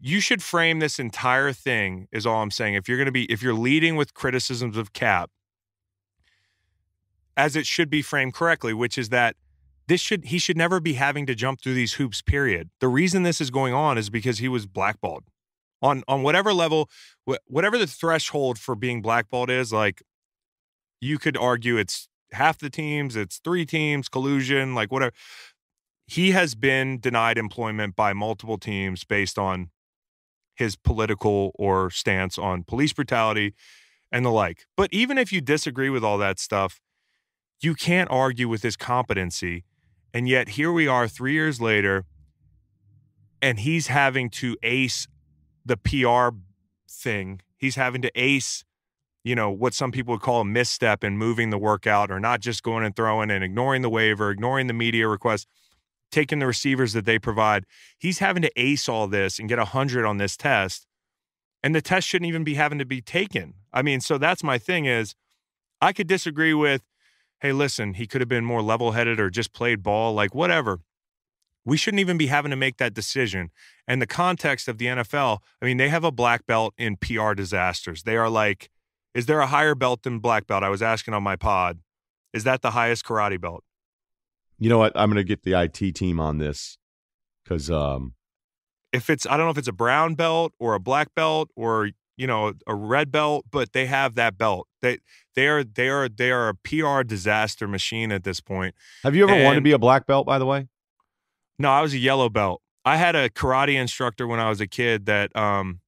you should frame this entire thing, is all I'm saying. If you're going to be, if you're leading with criticisms of Cap, as it should be framed correctly, which is that this should, he should never be having to jump through these hoops, period. The reason this is going on is because he was blackballed on, on whatever level, whatever the threshold for being blackballed is. Like, you could argue it's half the teams, it's three teams, collusion, like whatever. He has been denied employment by multiple teams based on his political or stance on police brutality and the like. But even if you disagree with all that stuff, you can't argue with his competency. And yet here we are three years later, and he's having to ace the P R thing. He's having to ace, you know, what some people would call a misstep in moving the workout, or not just going and throwing and ignoring the waiver, ignoring the media request, taking the receivers that they provide. He's having to ace all this and get one hundred on this test, and the test shouldn't even be having to be taken. I mean, so that's my thing is, I could disagree with, hey, listen, he could have been more level-headed or just played ball, like whatever. We shouldn't even be having to make that decision. And the context of the N F L, I mean, they have a black belt in P R disasters. They are like, is there a higher belt than black belt? I was asking on my pod, is that the highest karate belt? You know what? I'm going to get the I T team on this because um, if it's, I don't know if it's a brown belt or a black belt or, you know, a red belt, but they have that belt. They they are they are they are a P R disaster machine at this point. Have you ever and, wanted to be a black belt, by the way? No, I was a yellow belt. I had a karate instructor when I was a kid that um,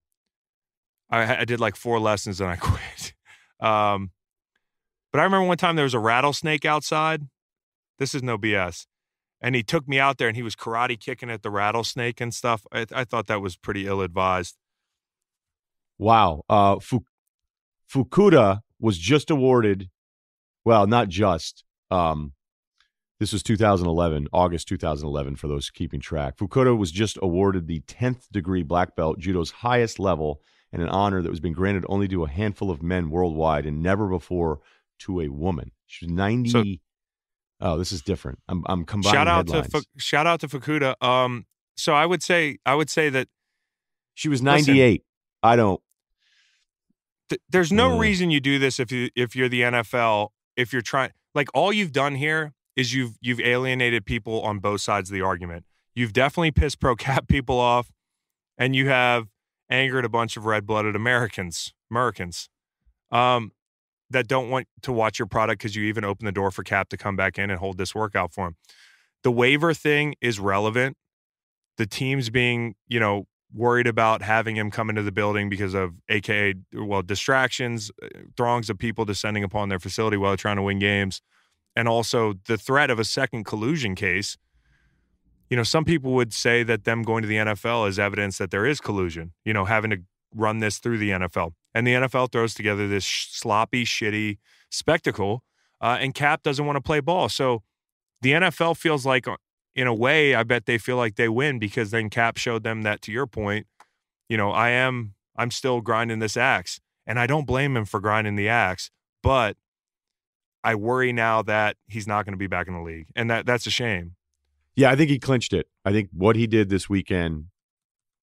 I, I did like four lessons and I quit. Um, but I remember one time there was a rattlesnake outside. This is no B S. And he took me out there and he was karate kicking at the rattlesnake and stuff. I, I thought that was pretty ill-advised. Wow. Uh, Fu- Fukuda was just awarded, well, not just. Um, this was two thousand eleven, August two thousand eleven, for those keeping track. Fukuda was just awarded the tenth degree black belt, judo's highest level, and an honor that was being granted only to a handful of men worldwide and never before to a woman. She was ninety. So- Oh, this is different. I'm I'm combining shout out headlines. To shout out to Fukuda. Um, so I would say I would say that she was ninety-eight. Listen, I don't. Th- there's no uh, reason you do this if you if you're the N F L. If you're trying, like, all you've done here is you've you've alienated people on both sides of the argument. You've definitely pissed pro cap people off, and you have angered a bunch of red-blooded Americans, Americans. Um. that don't want to watch your product because you even open the door for Cap to come back in and hold this workout for him. The waiver thing is relevant. The teams being, you know, worried about having him come into the building because of A K A, well, distractions, throngs of people descending upon their facility while they're trying to win games, and also the threat of a second collusion case. you know, some people would say that them going to the N F L is evidence that there is collusion, you know, having to run this through the N F L. And the N F L throws together this sh sloppy, shitty spectacle, uh, and Cap doesn't want to play ball. So the N F L feels like, in a way, I bet they feel like they win, because then Cap showed them that, to your point, you know, I am, I'm still grinding this axe. And I don't blame him for grinding the axe, but I worry now that he's not going to be back in the league. And that that's a shame. Yeah, I think he clinched it. I think what he did this weekend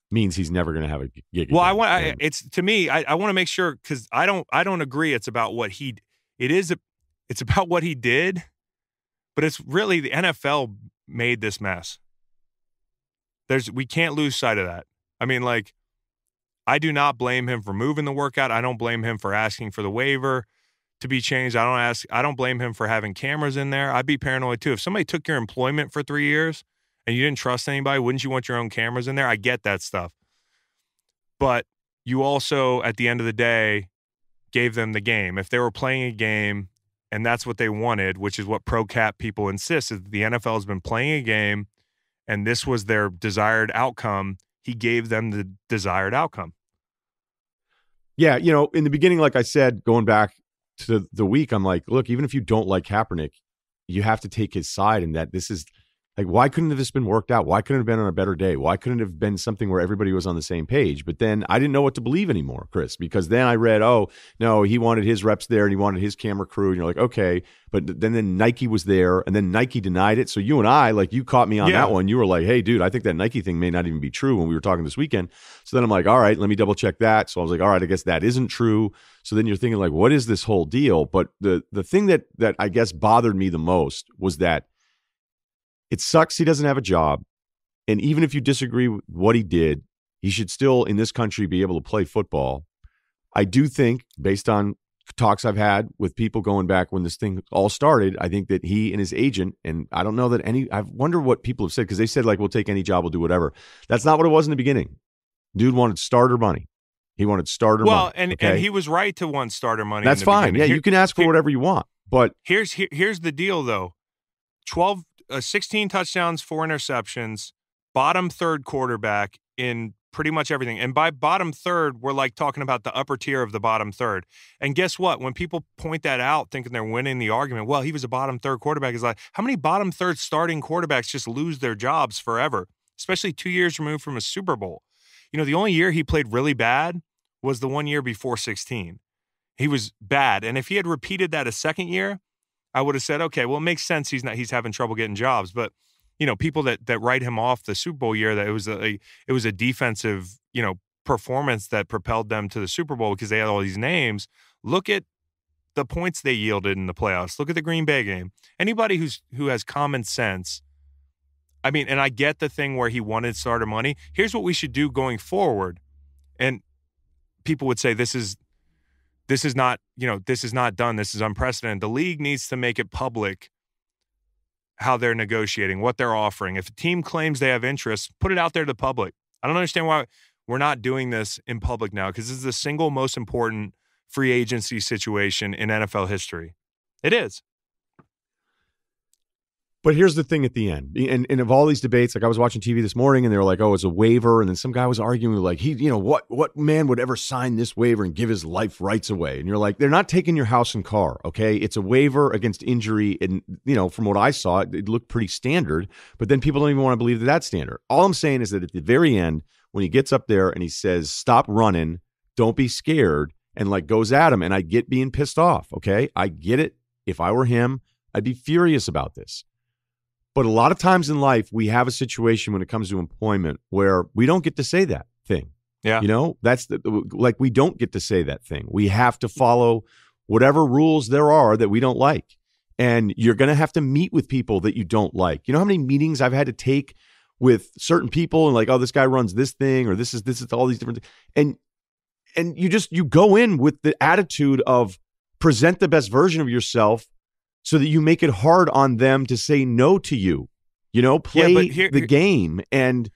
means he's never going to have a gig. Well, I want I, it's to me. I, I want to make sure, because I don't. I don't agree. It's about what he. It is. A, it's about what he did, but it's really the N F L made this mess. There's we can't lose sight of that. I mean, like, I do not blame him for moving the workout. I don't blame him for asking for the waiver to be changed. I don't ask. I don't blame him for having cameras in there. I'd be paranoid too. If somebody took your employment for three years. And you didn't trust anybody, wouldn't you want your own cameras in there? I get that stuff. But you also, at the end of the day, gave them the game. If they were playing a game and that's what they wanted, which is what pro-cap people insist, is that the N F L has been playing a game and this was their desired outcome, he gave them the desired outcome. Yeah, you know, in the beginning, like I said, going back to the week, I'm like, look, even if you don't like Kaepernick, you have to take his side, and that this is... Like, why couldn't this have been worked out? Why couldn't it have been on a better day? Why couldn't it have been something where everybody was on the same page? But then I didn't know what to believe anymore, Chris, because then I read, oh, no, he wanted his reps there and he wanted his camera crew. And you're like, okay. But then, then Nike was there and then Nike denied it. So you and I, like, you caught me on yeah. that one. You were like, hey, dude, I think that Nike thing may not even be true when we were talking this weekend. So then I'm like, all right, let me double check that. So I was like, all right, I guess that isn't true. So then you're thinking, like, what is this whole deal? But the the thing that that I guess bothered me the most was that it sucks he doesn't have a job, and even if you disagree with what he did, he should still, in this country, be able to play football. I do think, based on talks I've had with people going back when this thing all started, I think that he and his agent, and I don't know that any, I wonder what people have said, because they said, like, we'll take any job, we'll do whatever. That's not what it was in the beginning. Dude wanted starter money. He wanted starter well, money. Well, and, okay? and he was right to want starter money. That's in the fine. Beginning. Yeah, here, you can ask for here, whatever you want. But here's here, here's the deal, though. twelve Uh, sixteen touchdowns, four interceptions, bottom third quarterback in pretty much everything. And by bottom third, we're like talking about the upper tier of the bottom third. And guess what? When people point that out thinking they're winning the argument, well, he was a bottom third quarterback. It's like, how many bottom third starting quarterbacks just lose their jobs forever, especially two years removed from a Super Bowl? You know, the only year he played really bad was the one year before sixteen. He was bad. And if he had repeated that a second year, I would have said, okay, well, it makes sense he's not he's having trouble getting jobs. But, you know, people that that write him off the Super Bowl year, that it was a it was a defensive, you know, performance that propelled them to the Super Bowl because they had all these names. Look at the points they yielded in the playoffs. Look at the Green Bay game. Anybody who's who has common sense, I mean, and I get the thing where he wanted starter money. Here's what we should do going forward. And people would say this is This is not, you know, this is not done. This is unprecedented. The league needs to make it public how they're negotiating, what they're offering. If a team claims they have interest, put it out there to the public. I don't understand why we're not doing this in public now, because this is the single most important free agency situation in N F L history. It is. But here's the thing at the end, and, and of all these debates, like I was watching T V this morning and they were like, oh, it's a waiver. And then some guy was arguing like, he, you know, what, what man would ever sign this waiver and give his life rights away? And you're like, they're not taking your house and car. Okay. It's a waiver against injury. And, you know, from what I saw, it, it looked pretty standard, but then people don't even want to believe that that's standard. All I'm saying is that at the very end, when he gets up there and he says, stop running, don't be scared, and like goes at him, and I get being pissed off. Okay. I get it. If I were him, I'd be furious about this. But a lot of times in life, we have a situation when it comes to employment where we don't get to say that thing. Yeah. You know, that's the, like, we don't get to say that thing. We have to follow whatever rules there are that we don't like. And you're going to have to meet with people that you don't like. You know how many meetings I've had to take with certain people and like, oh, this guy runs this thing, or this is, this is all these different things. And, and you just, you go in with the attitude of present the best version of yourself, so that you make it hard on them to say no to you, you know, play yeah, but here, the game. And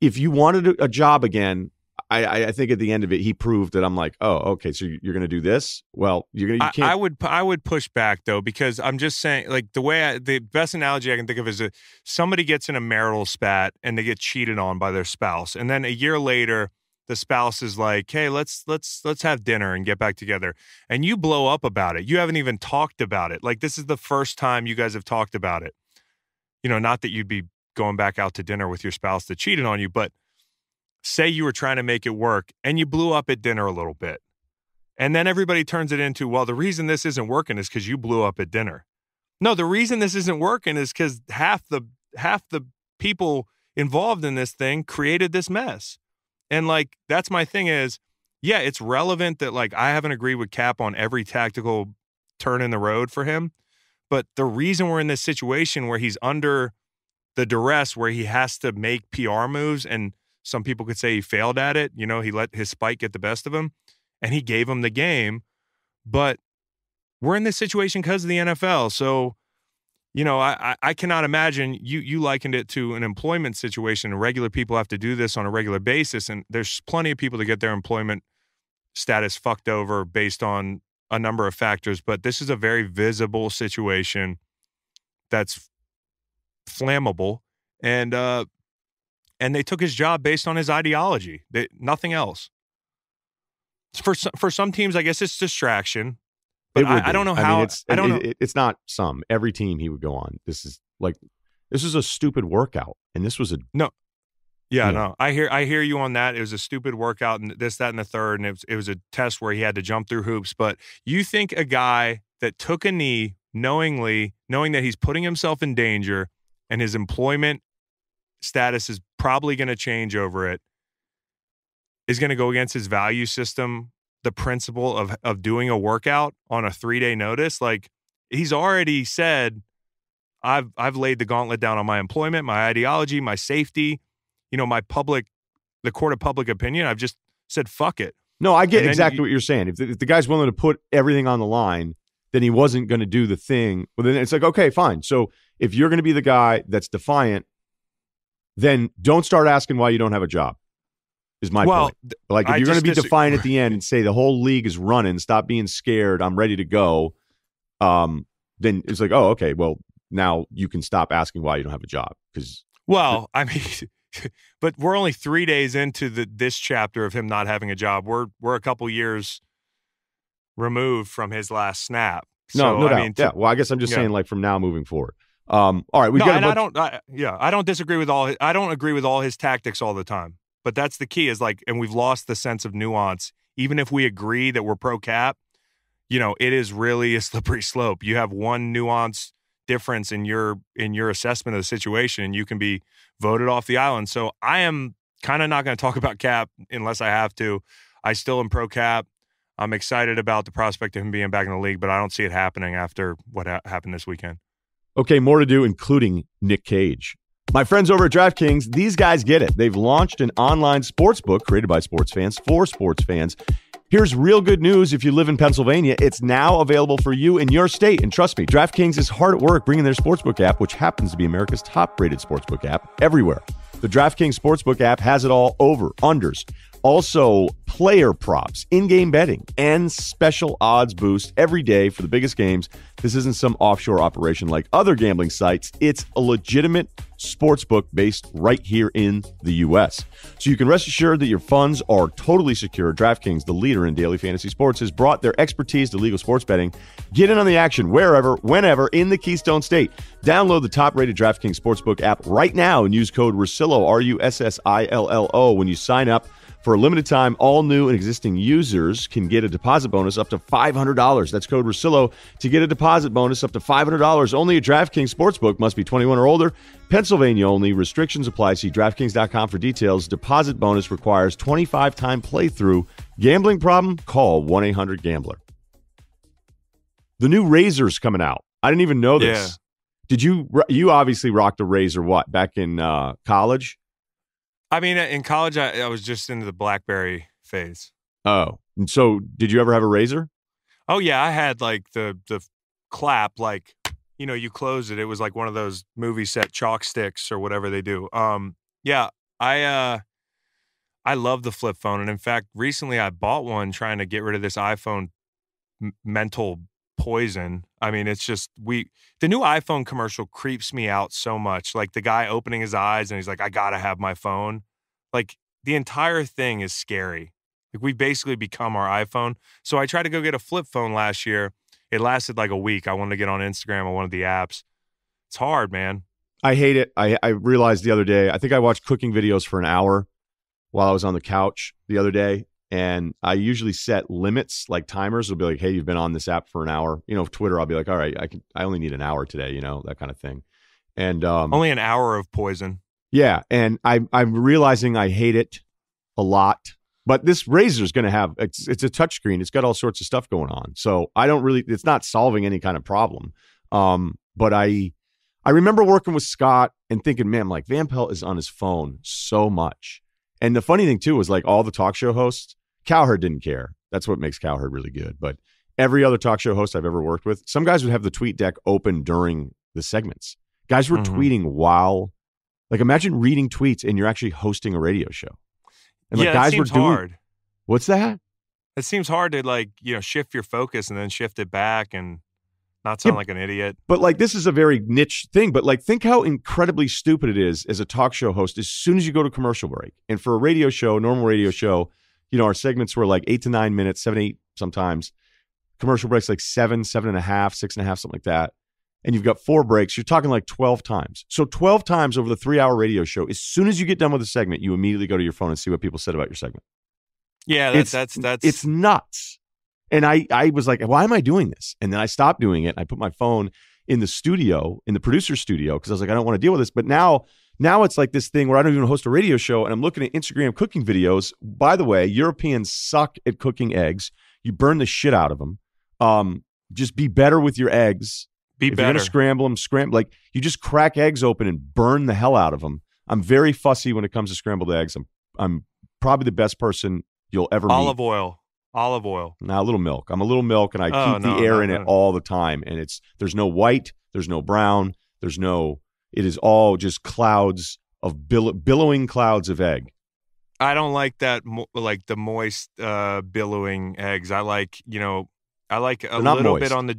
if you wanted a job again, I, I think at the end of it, he proved that I'm like, oh, okay, so you're going to do this? Well, you're going to. You can't. I, I would I would push back though, because I'm just saying, like, the way I, the best analogy I can think of is that somebody gets in a marital spat and they get cheated on by their spouse, and then a year later, the spouse is like, hey, let's let's let's have dinner and get back together, and you blow up about it. You haven't even talked about it. Like, this is the first time you guys have talked about it. You know, not that you'd be going back out to dinner with your spouse that cheated on you, but say you were trying to make it work and you blew up at dinner a little bit. And then everybody turns it into, well, the reason this isn't working is because you blew up at dinner. No, the reason this isn't working is because half the half the people involved in this thing created this mess. And like, that's my thing is, yeah, it's relevant that like I haven't agreed with Cap on every tactical turn in the road for him. But the reason we're in this situation where he's under the duress, where he has to make P R moves, and some people could say he failed at it. You know, he let his spike get the best of him, and he gave him the game. But we're in this situation because of the N F L. So, you know, I I cannot imagine you you likened it to an employment situation. Regular people have to do this on a regular basis, and there's plenty of people that get their employment status fucked over based on a number of factors. But this is a very visible situation that's flammable, and uh, and they took his job based on his ideology. They, nothing else. For some, for some teams, I guess it's distraction. But I, I don't know how. I mean, it's, I don't it, know. It, it's not some. Every team he would go on. This is like, this is a stupid workout, and this was a no. Yeah, you know. no. I hear I hear you on that. It was a stupid workout, and this, that, and the third, and it was, it was a test where he had to jump through hoops. But you think a guy that took a knee knowingly, knowing that he's putting himself in danger, and his employment status is probably going to change over it, is going to go against his value system, the principle of of doing a workout on a three-day notice? Like, he's already said, I've I've laid the gauntlet down on my employment, my ideology, my safety, you know, my public, the court of public opinion. I've just said, fuck it. No, I get exactly you, what you're saying. If the, if the guy's willing to put everything on the line, then he wasn't going to do the thing. Well, then it's like, okay, fine. So if you're going to be the guy that's defiant, then don't start asking why you don't have a job, is my well, point. Like, if I you're going to be dis- defiant at the end and say the whole league is running, stop being scared, I'm ready to go, um, then it's like, oh, okay, well, now you can stop asking why you don't have a job. Because Well, I mean, but we're only three days into the, this chapter of him not having a job. We're we're a couple years removed from his last snap. So, no, no I doubt. Mean, to, yeah. Well, I guess I'm just yeah. saying, like, from now moving forward. Um, all right, we've no, got. And a bunch- I don't. I, yeah, I don't disagree with all. His, I don't agree with all his tactics all the time. But that's the key is like, and we've lost the sense of nuance. Even if we agree that we're pro Cap, you know, it is really a slippery slope. You have one nuanced difference in your in your assessment of the situation, and you can be voted off the island. So I am kind of not going to talk about Cap unless I have to. I still am pro Cap. I'm excited about the prospect of him being back in the league, but I don't see it happening after what ha- happened this weekend. Okay, more to do, including Nick Cage. My friends over at DraftKings, these guys get it. They've launched an online sports book created by sports fans for sports fans. Here's real good news. If you live in Pennsylvania, it's now available for you in your state. And trust me, DraftKings is hard at work bringing their sportsbook app, which happens to be America's top-rated sportsbook app, everywhere. The DraftKings sportsbook app has it all: over, unders, also player props, in-game betting, and special odds boost every day for the biggest games. This isn't some offshore operation like other gambling sites. It's a legitimate sportsbook based right here in the U S. So you can rest assured that your funds are totally secure. DraftKings, the leader in daily fantasy sports, has brought their expertise to legal sports betting. Get in on the action wherever, whenever, in the Keystone State. Download the top-rated DraftKings sportsbook app right now and use code Russillo, R U S S I L L O, when you sign up. For a limited time, all new and existing users can get a deposit bonus up to five hundred dollars. That's code Russillo to get a deposit bonus up to five hundred dollars. Only at DraftKings Sportsbook. Must be twenty-one or older. Pennsylvania only. Restrictions apply. See DraftKings dot com for details. Deposit bonus requires twenty-five time playthrough. Gambling problem? Call one eight hundred gambler. The new Razor's coming out. I didn't even know this. Yeah. Did you? You obviously rocked a Razor, what, back in uh, college? I mean, in college, I, I was just into the BlackBerry phase. Oh, and so did you ever have a Razor? Oh yeah, I had like the the clap, like, you know, you close it. It was like one of those movie set chalk sticks or whatever they do. Um, yeah, I uh, I love the flip phone. And in fact, recently I bought one trying to get rid of this iPhone m mental poison. I mean, it's just, we, the new iPhone commercial creeps me out so much. Like the guy opening his eyes and he's like, I gotta have my phone. Like the entire thing is scary. Like we basically become our iPhone. So I tried to go get a flip phone last year. It lasted like a week. I wanted to get on Instagram on one of the apps. It's hard, man. I hate it. I, I realized the other day, I think I watched cooking videos for an hour while I was on the couch the other day. And I usually set limits, like timers. It'll be like, hey, you've been on this app for an hour. You know, Twitter, I'll be like, all right, I can, I only need an hour today, you know, that kind of thing. And um, only an hour of poison. Yeah. And I, I'm realizing I hate it a lot. But this razor is going to have, it's, it's a touchscreen. It's got all sorts of stuff going on. So I don't really, it's not solving any kind of problem. Um, but I, I remember working with Scott and thinking, man, like Van Pelt is on his phone so much. And the funny thing too, was like all the talk show hosts, Cowherd didn't care. That's what makes Cowherd really good. But every other talk show host I've ever worked with, some guys would have the tweet deck open during the segments. Guys were mm-hmm. tweeting while, like imagine reading tweets and you're actually hosting a radio show. And yeah, like guys seems were doing, hard. What's that? It seems hard to like, you know, shift your focus and then shift it back and not sound yeah, like an idiot. But like, this is a very niche thing, but like, think how incredibly stupid it is as a talk show host as soon as you go to commercial break. And for a radio show, normal radio show, you know, our segments were like eight to nine minutes, seven, eight sometimes. Commercial breaks like seven, seven and a half, six and a half, something like that. And you've got four breaks. You're talking like twelve times. So twelve times over the three-hour radio show, as soon as you get done with a segment, you immediately go to your phone and see what people said about your segment. Yeah, that, it's, that's... that's it's nuts. And I, I was like, why am I doing this? And then I stopped doing it. I put my phone in the studio, in the producer's studio, because I was like, I don't want to deal with this. But now, now it's like this thing where I don't even host a radio show, and I'm looking at Instagram cooking videos. By the way, Europeans suck at cooking eggs. You burn the shit out of them. Um, just be better with your eggs. Be if better. You're going to scramble them, scramble. Like, you just crack eggs open and burn the hell out of them. I'm very fussy when it comes to scrambled eggs. I'm I'm probably the best person you'll ever Olive meet. Olive oil. Olive oil. Nah, a little milk. I'm a little milk, and I oh, keep no, the air no, in no. it all the time. And it's there's no white. There's no brown. There's no... It is all just clouds of... Bill, billowing clouds of egg. I don't like that, like, the moist uh, billowing eggs. I like, you know... I like a little moist. bit on the...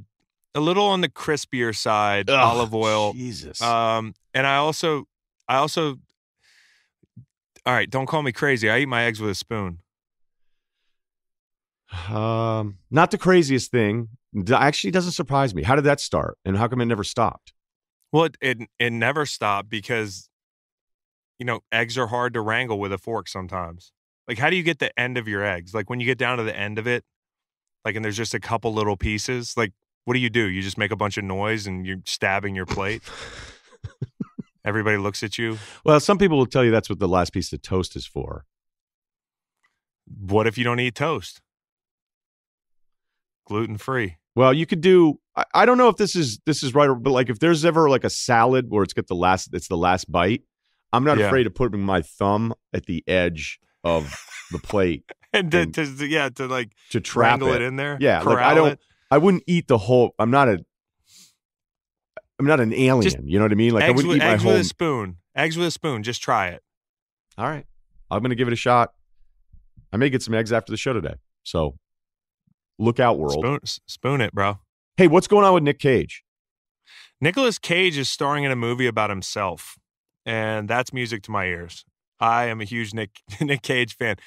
A little on the crispier side, Ugh, olive oil. Jesus. Um, and I also, I also, all right, don't call me crazy. I eat my eggs with a spoon. Um, not the craziest thing. Actually, doesn't surprise me. How did that start? And how come it never stopped? Well, it, it, it never stopped because, you know, eggs are hard to wrangle with a fork sometimes. Like, how do you get the end of your eggs? Like, when you get down to the end of it, like, and there's just a couple little pieces, like, what do you do? You just make a bunch of noise and you're stabbing your plate. Everybody looks at you. Well, some people will tell you that's what the last piece of toast is for. What if you don't eat toast? Gluten-free. Well, you could do, I, I don't know if this is, this is right, but like if there's ever like a salad where it's got the last, it's the last bite, I'm not yeah. afraid of putting my thumb at the edge of the plate. and, and to, to, yeah, to like to trap it. it in there. Yeah. Like I don't, it. I wouldn't eat the whole. I'm not a. I'm not an alien. Just you know what I mean? Like I wouldn't with, eat my eggs whole. Eggs with a spoon. Eggs with a spoon. Just try it. All right, I'm gonna give it a shot. I may get some eggs after the show today, so look out, world. Spoon, spoon it, bro. Hey, what's going on with Nick Cage? Nicolas Cage is starring in a movie about himself, and that's music to my ears. I am a huge Nick Nick Cage fan.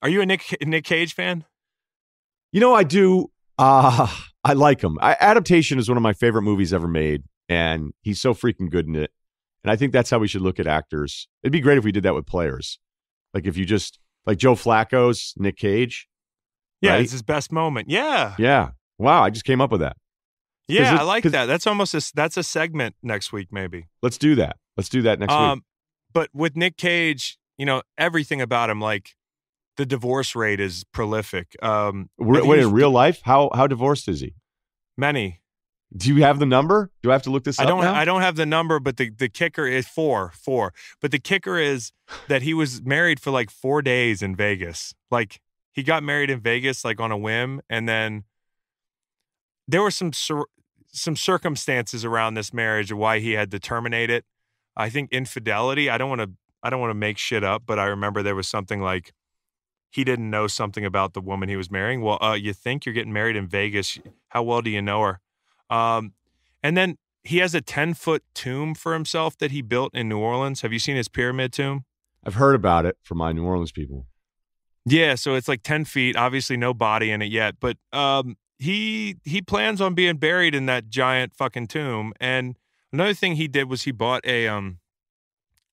Are you a Nick Nick Cage fan? You know I do. Ah, uh, I like him. I, Adaptation is one of my favorite movies ever made, and he's so freaking good in it. And I think that's how we should look at actors. It'd be great if we did that with players. Like if you just, like Joe Flacco's Nick Cage. Yeah, right? It's his best moment. Yeah. Yeah. Wow, I just came up with that. Yeah, it, I like that. That's almost a, that's a segment next week, maybe. Let's do that. Let's do that next um, week. But with Nick Cage, you know, everything about him, like, the divorce rate is prolific. Um, Wait, in real life, how how divorced is he? Many. Do you have the number? Do I have to look this up? I don't. Now? I don't have the number, but the the kicker is four, four. But the kicker is that he was married for like four days in Vegas. Like he got married in Vegas, like on a whim, and then there were some some circumstances around this marriage of why he had to terminate it. I think infidelity. I don't want to I don't want to make shit up, but I remember there was something like he didn't know something about the woman he was marrying. Well, uh, you think you're getting married in Vegas. How well do you know her? Um, and then he has a ten-foot tomb for himself that he built in New Orleans. Have you seen his pyramid tomb? I've heard about it from my New Orleans people. Yeah, so it's like ten feet. Obviously, no body in it yet. But um, he he plans on being buried in that giant fucking tomb. And another thing he did was he bought a um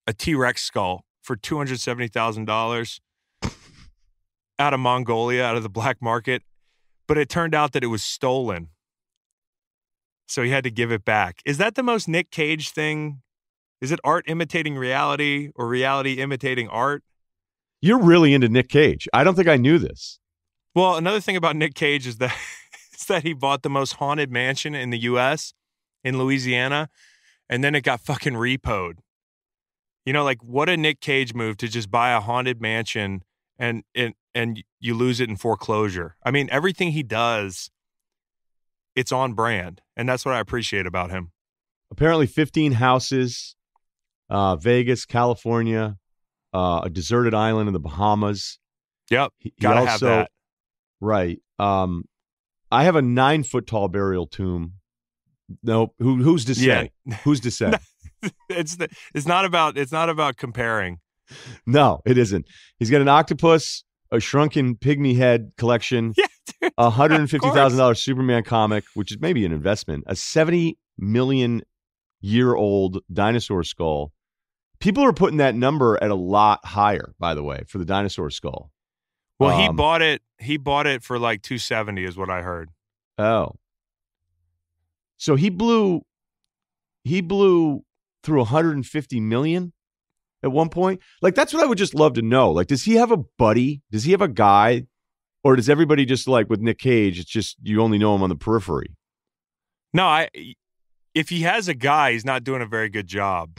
a T-Rex skull for two hundred seventy thousand dollars out of Mongolia, out of the black market. But it turned out that it was stolen. So he had to give it back. Is that the most Nick Cage thing? Is it art imitating reality or reality imitating art? You're really into Nick Cage. I don't think I knew this. Well, another thing about Nick Cage is that, is that he bought the most haunted mansion in the U S in Louisiana, and then it got fucking repoed. You know, like, what a Nick Cage move to just buy a haunted mansion and and, and you lose it in foreclosure. I mean, everything he does, it's on brand, and that's what I appreciate about him. Apparently fifteen houses, uh, Vegas, California, uh, a deserted island in the Bahamas. Yep, he, gotta he also, have that. Right. Um, I have a nine-foot-tall burial tomb. No, who, who's to say? Yeah. Who's to say? it's the, it's not about it's not about comparing. No, it isn't. He's got an octopus, a shrunken pygmy head collection, yeah, a hundred and fifty thousand dollars Superman comic, which is maybe an investment, a seventy million year old dinosaur skull. People are putting that number at a lot higher, by the way, for the dinosaur skull. Well, um, he bought it. He bought it for like two seventy, is what I heard. Oh, so he blew, he blew through a hundred and fifty million. At one point, like, that's what I would just love to know. Like, does he have a buddy? Does he have a guy? Or does everybody just, like with Nick Cage, it's just you only know him on the periphery? No, I. If he has a guy, he's not doing a very good job.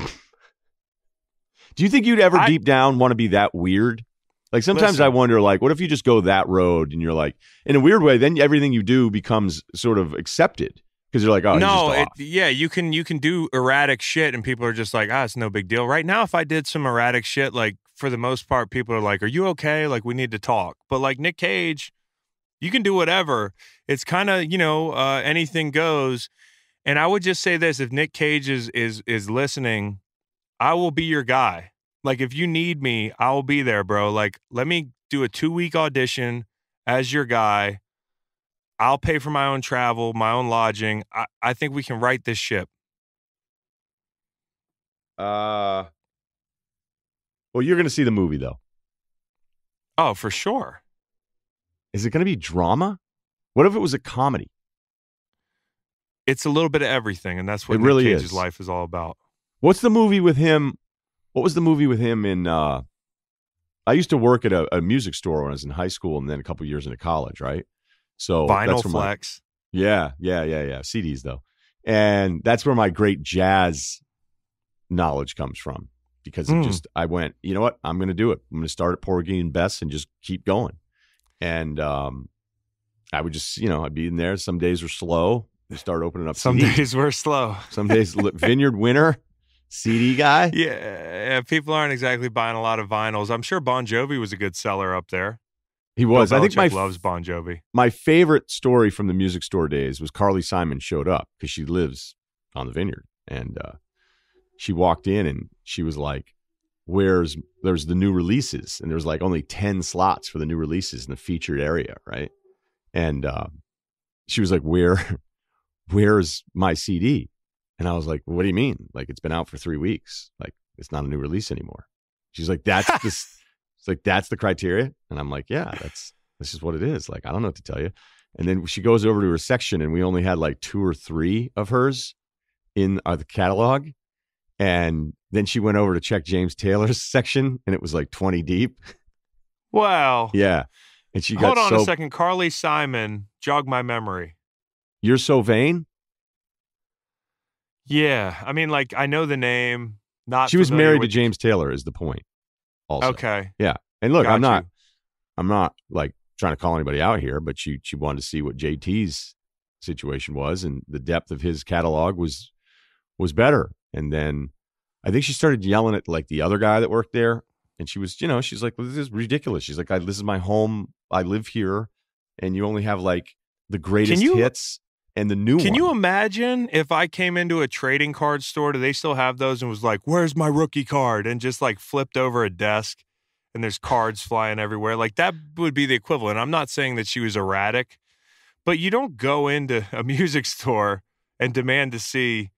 Do you think you'd ever I, deep down want to be that weird? Like, sometimes listen, I wonder, like, what if you just go that road and you're like, in a weird way, then everything you do becomes sort of accepted. Because you're like, oh, no, it, yeah, you can you can do erratic shit, and people are just like, ah, it's no big deal. Right now, if I did some erratic shit, like, for the most part, people are like, are you okay? Like, we need to talk. But like Nick Cage, you can do whatever. It's kind of, you know, uh, anything goes. And I would just say this: if Nick Cage is is is listening, I will be your guy. Like, if you need me, I will be there, bro. Like, let me do a two week audition as your guy. I'll pay for my own travel, my own lodging. I, I think we can right this ship. Uh, well, you're going to see the movie, though. Oh, for sure. Is it going to be drama? What if it was a comedy? It's a little bit of everything, and that's what Nick Cage's life is all about. What's the movie with him? What was the movie with him in... Uh, I used to work at a, a music store when I was in high school and then a couple years into college, right? So vinyl that's where flex. My, yeah, yeah, yeah, yeah. C Ds, though. And that's where my great jazz knowledge comes from, because mm. it just I went, you know what? I'm going to do it. I'm going to start at Porgy and Bess and just keep going. And um, I would just, you know, I'd be in there. Some days were slow. We start opening up. Some C Ds. Days were slow. Some days Vineyard Winner, C D guy. Yeah, yeah, people aren't exactly buying a lot of vinyls. I'm sure Bon Jovi was a good seller up there. He was. I think my loves Bon Jovi. My favorite story from the music store days was Carly Simon showed up because she lives on the Vineyard, and uh, she walked in and she was like, "Where's there's the new releases?" And there's like only ten slots for the new releases in the featured area, right? And uh, she was like, "Where, where's my C D?" And I was like, "What do you mean? Like, it's been out for three weeks. Like, it's not a new release anymore." She's like, "That's the." It's like, that's the criteria. And I'm like, yeah, that's, this is what it is. Like, I don't know what to tell you. And then she goes over to her section and we only had like two or three of hers in uh, the catalog. And then she went over to check James Taylor's section and it was like twenty deep. Wow. Yeah. And she got, hold on so, a second. Carly Simon, jog my memory. You're So Vain. Yeah. I mean, like, I know the name. Not She was married with- to James Taylor is the point. Also. Okay. Yeah. And look, Got I'm not, you. I'm not like trying to call anybody out here, but she, she wanted to see what J T's situation was, and the depth of his catalog was, was better. And then I think she started yelling at like the other guy that worked there. And she was, you know, she's like, well, this is ridiculous. She's like, I, this is my home. I live here. And you only have like the greatest you, hits and the new can one. Can you imagine if I came into a trading card store, do they still have those, and was like, where's my rookie card? And just like flipped over a desk and there's cards flying everywhere. Like that would be the equivalent. I'm not saying that she was erratic, but you don't go into a music store and demand to see,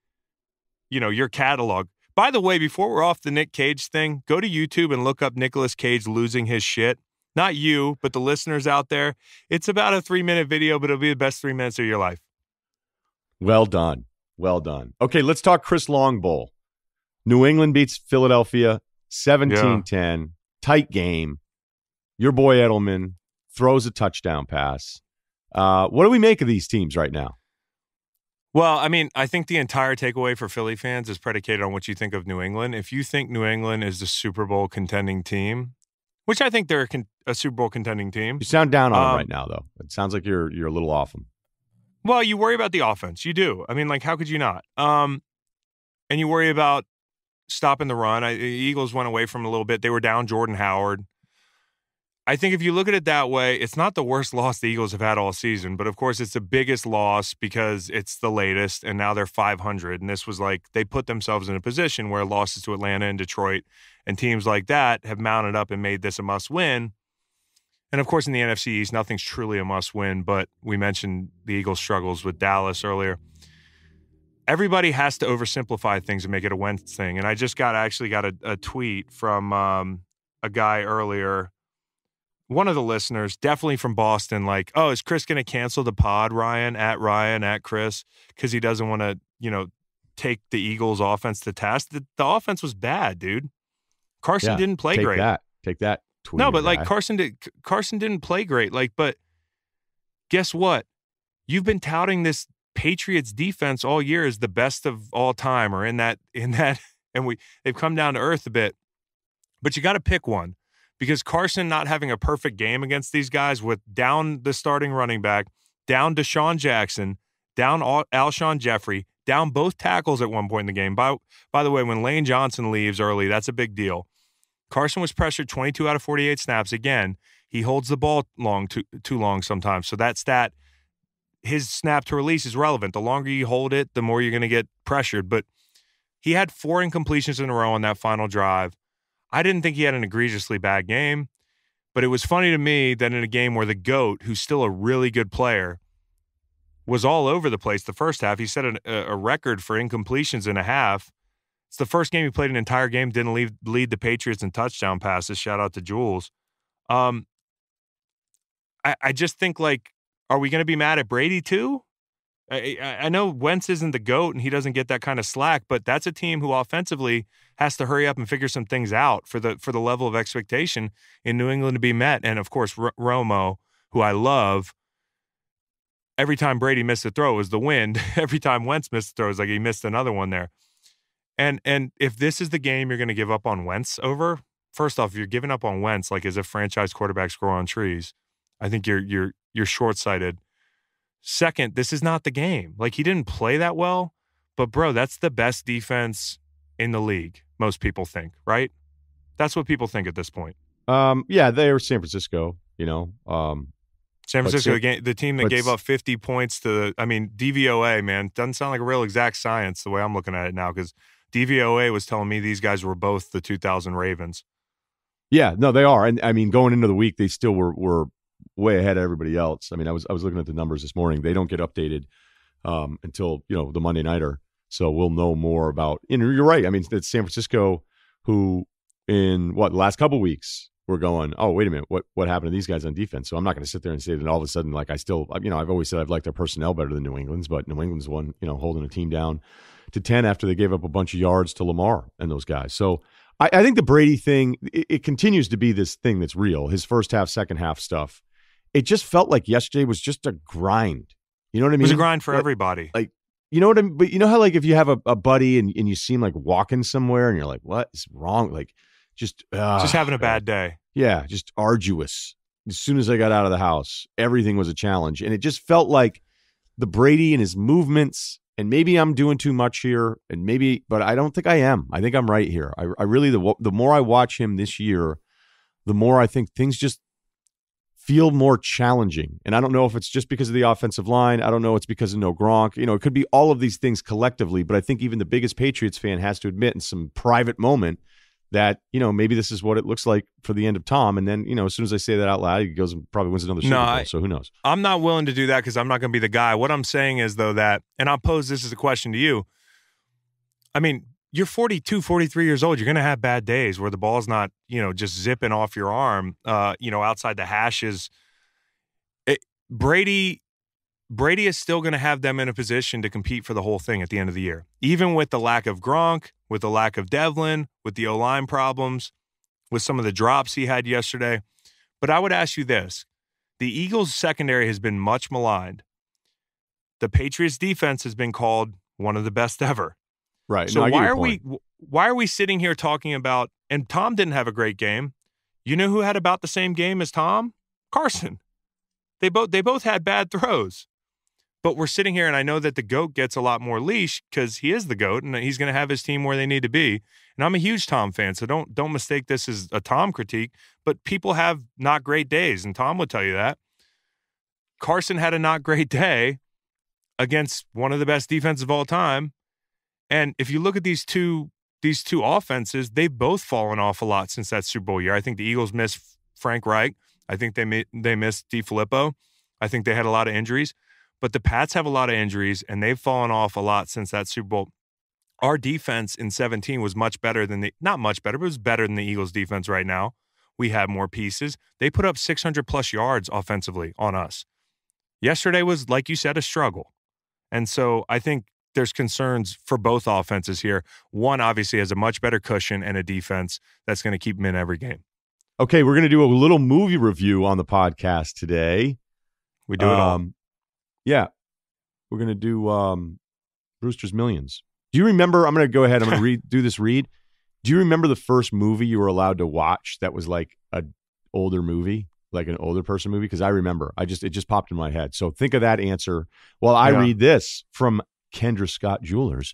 you know, your catalog. By the way, before we're off the Nick Cage thing, go to YouTube and look up Nicolas Cage losing his shit. Not you, but the listeners out there. It's about a three-minute video, but it'll be the best three minutes of your life. Well done. Well done. Okay, let's talk Chris Long Bowl. New England beats Philadelphia seventeen ten. Yeah. Tight game. Your boy Edelman throws a touchdown pass. Uh, what do we make of these teams right now? Well, I mean, I think the entire takeaway for Philly fans is predicated on what you think of New England. If you think New England is the Super Bowl contending team, which I think they're a, con- a Super Bowl contending team. You sound down on um, them right now, though. It sounds like you're you're a little off them. Well, you worry about the offense. You do. I mean, like, how could you not? Um, and you worry about stopping the run. I, the Eagles went away from a little bit. They were down Jordan Howard. I think if you look at it that way, it's not the worst loss the Eagles have had all season, but of course it's the biggest loss because it's the latest, and now they're five hundred, and this was like they put themselves in a position where losses to Atlanta and Detroit and teams like that have mounted up and made this a must-win. And of course in the N F C East, nothing's truly a must-win, but we mentioned the Eagles' struggles with Dallas earlier. Everybody has to oversimplify things and make it a win thing, and I just got actually got a, a tweet from um, a guy earlier, one of the listeners, definitely from Boston, like, oh, is Chris going to cancel the pod, Ryen, at Ryen, at Chris, because he doesn't want to, you know, take the Eagles' offense to task? The, the offense was bad, dude. Carson yeah, didn't play take great. Take that. Take that. Tweet no, but, guy. like, Carson, did, Carson didn't play great. Like, but guess what? You've been touting this Patriots defense all year as the best of all time, or in that, in that, and we they've come down to earth a bit. But you got to pick one. Because Carson not having a perfect game against these guys with down the starting running back, down Deshaun Jackson, down Al- Alshon Jeffrey, down both tackles at one point in the game. By, by the way, when Lane Johnson leaves early, that's a big deal. Carson was pressured twenty-two out of forty-eight snaps. Again, he holds the ball long too, too long sometimes. So that stat, his snap to release is relevant. The longer you hold it, the more you're going to get pressured. But he had four incompletions in a row on that final drive. I didn't think he had an egregiously bad game, but it was funny to me that in a game where the GOAT, who's still a really good player, was all over the place the first half. He set an, a record for incompletions in a half. It's the first game he played an entire game, didn't lead, lead the Patriots in touchdown passes. Shout out to Jules. Um, I, I just think, like, are we going to be mad at Brady too? I, I know Wentz isn't the GOAT and he doesn't get that kind of slack, but that's a team who offensively has to hurry up and figure some things out for the for the level of expectation in New England to be met. And, of course, R- Romo, who I love, every time Brady missed a throw, it was the wind. Every time Wentz missed a throw, it was like he missed another one there. And, and if this is the game you're going to give up on Wentz over, first off, if you're giving up on Wentz, like as if franchise quarterbacks grow on trees, I think you're you're you're short-sighted. Second, this is not the game. Like, he didn't play that well, but, bro, that's the best defense in the league, most people think, right? That's what people think at this point. Um, yeah, they were San Francisco, you know. Um, San Francisco, but, the, the team that gave up fifty points to, I mean, D V O A, man, doesn't sound like a real exact science the way I'm looking at it now, because D V O A was telling me these guys were both the two thousand Ravens. Yeah, no, they are. And, I mean, going into the week, they still were were – way ahead of everybody else. I mean, I was I was looking at the numbers this morning. They don't get updated um, until, you know, the Monday nighter. So we'll know more about. And you're right. I mean, it's San Francisco who, in what the last couple of weeks, were going, oh wait a minute, what what happened to these guys on defense? So I'm not going to sit there and say that all of a sudden, like I still, you know, I've always said I've liked their personnel better than New England's, but New England's one, you know, holding a team down to ten after they gave up a bunch of yards to Lamar and those guys. So I, I think the Brady thing, it, it continues to be this thing that's real. His first half, second half stuff. It just felt like yesterday was just a grind. You know what I mean? It was a grind for like, everybody. Like, you know what I mean? But you know how, like, if you have a, a buddy and, and you seem like walking somewhere and you're like, what is wrong? Like, just uh, just having a bad day. Yeah, just arduous. As soon as I got out of the house, everything was a challenge. And it just felt like the Brady and his movements and maybe I'm doing too much here, and maybe, but I don't think I am. I think I'm right here. I, I really, the, the more I watch him this year, the more I think things just feel more challenging. And I don't know if it's just because of the offensive line. I don't know. It's because of no Gronk. You know, it could be all of these things collectively, but I think even the biggest Patriots fan has to admit in some private moment that, you know, maybe this is what it looks like for the end of Tom. And then, you know, as soon as I say that out loud, he goes and probably wins another Super no, Bowl, I, so who knows? I'm not willing to do that because I'm not going to be the guy. What I'm saying is, though, that, and I'll pose this as a question to you. I mean, you're forty-two, forty-three years old. You're going to have bad days where the ball's not, you know, just zipping off your arm, uh, you know, outside the hashes. It, Brady, Brady is still going to have them in a position to compete for the whole thing at the end of the year. Even with the lack of Gronk, with the lack of Devlin, with the O-line problems, with some of the drops he had yesterday. But I would ask you this. The Eagles' secondary has been much maligned. The Patriots' defense has been called one of the best ever. Right. So no, why are point. we why are we sitting here talking about, and Tom didn't have a great game. You know who had about the same game as Tom? Carson. They both they both had bad throws. But we're sitting here, and I know that the GOAT gets a lot more leash because he is the GOAT, and he's going to have his team where they need to be. And I'm a huge Tom fan, so don't don't mistake this as a Tom critique. But people have not great days, and Tom would tell you that. Carson had a not great day against one of the best defenses of all time. And if you look at these two these two offenses, they've both fallen off a lot since that Super Bowl year. I think the Eagles missed Frank Reich. I think they they missed DeFilippo. I think they had a lot of injuries. But the Pats have a lot of injuries, and they've fallen off a lot since that Super Bowl. Our defense in seventeen was much better than the – not much better, but it was better than the Eagles' defense right now. We have more pieces. They put up six hundred plus yards offensively on us. Yesterday was, like you said, a struggle. And so I think – there's concerns for both offenses here. One obviously has a much better cushion and a defense that's going to keep them in every game. Okay, we're going to do a little movie review on the podcast today. We do it um, all. Yeah. We're going to do um, Brewster's Millions. Do you remember, I'm going to go ahead, I'm going to read, do this read. Do you remember the first movie you were allowed to watch that was like an older movie? Like an older person movie? Because I remember. I just It just popped in my head. So think of that answer while I yeah. read this from Kendra Scott Jewelers.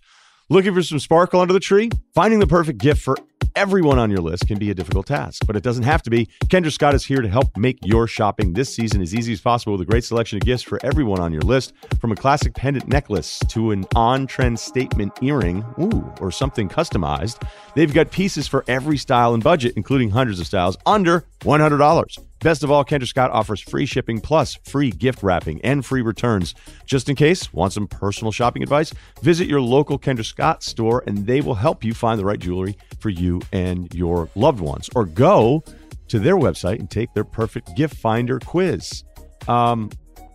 Looking for some sparkle under the tree? Finding the perfect gift for everyone on your list can be a difficult task, but it doesn't have to be. Kendra Scott is here to help make your shopping this season as easy as possible with a great selection of gifts for everyone on your list, from a classic pendant necklace to an on-trend statement earring, ooh, or something customized. They've got pieces for every style and budget, including hundreds of styles under one hundred dollars. Best of all, Kendra Scott offers free shipping plus free gift wrapping and free returns. Just in case, want some personal shopping advice? Visit your local Kendra Scott store and they will help you find the right jewelry for you and your loved ones. Or go to their website and take their perfect gift finder quiz. Um,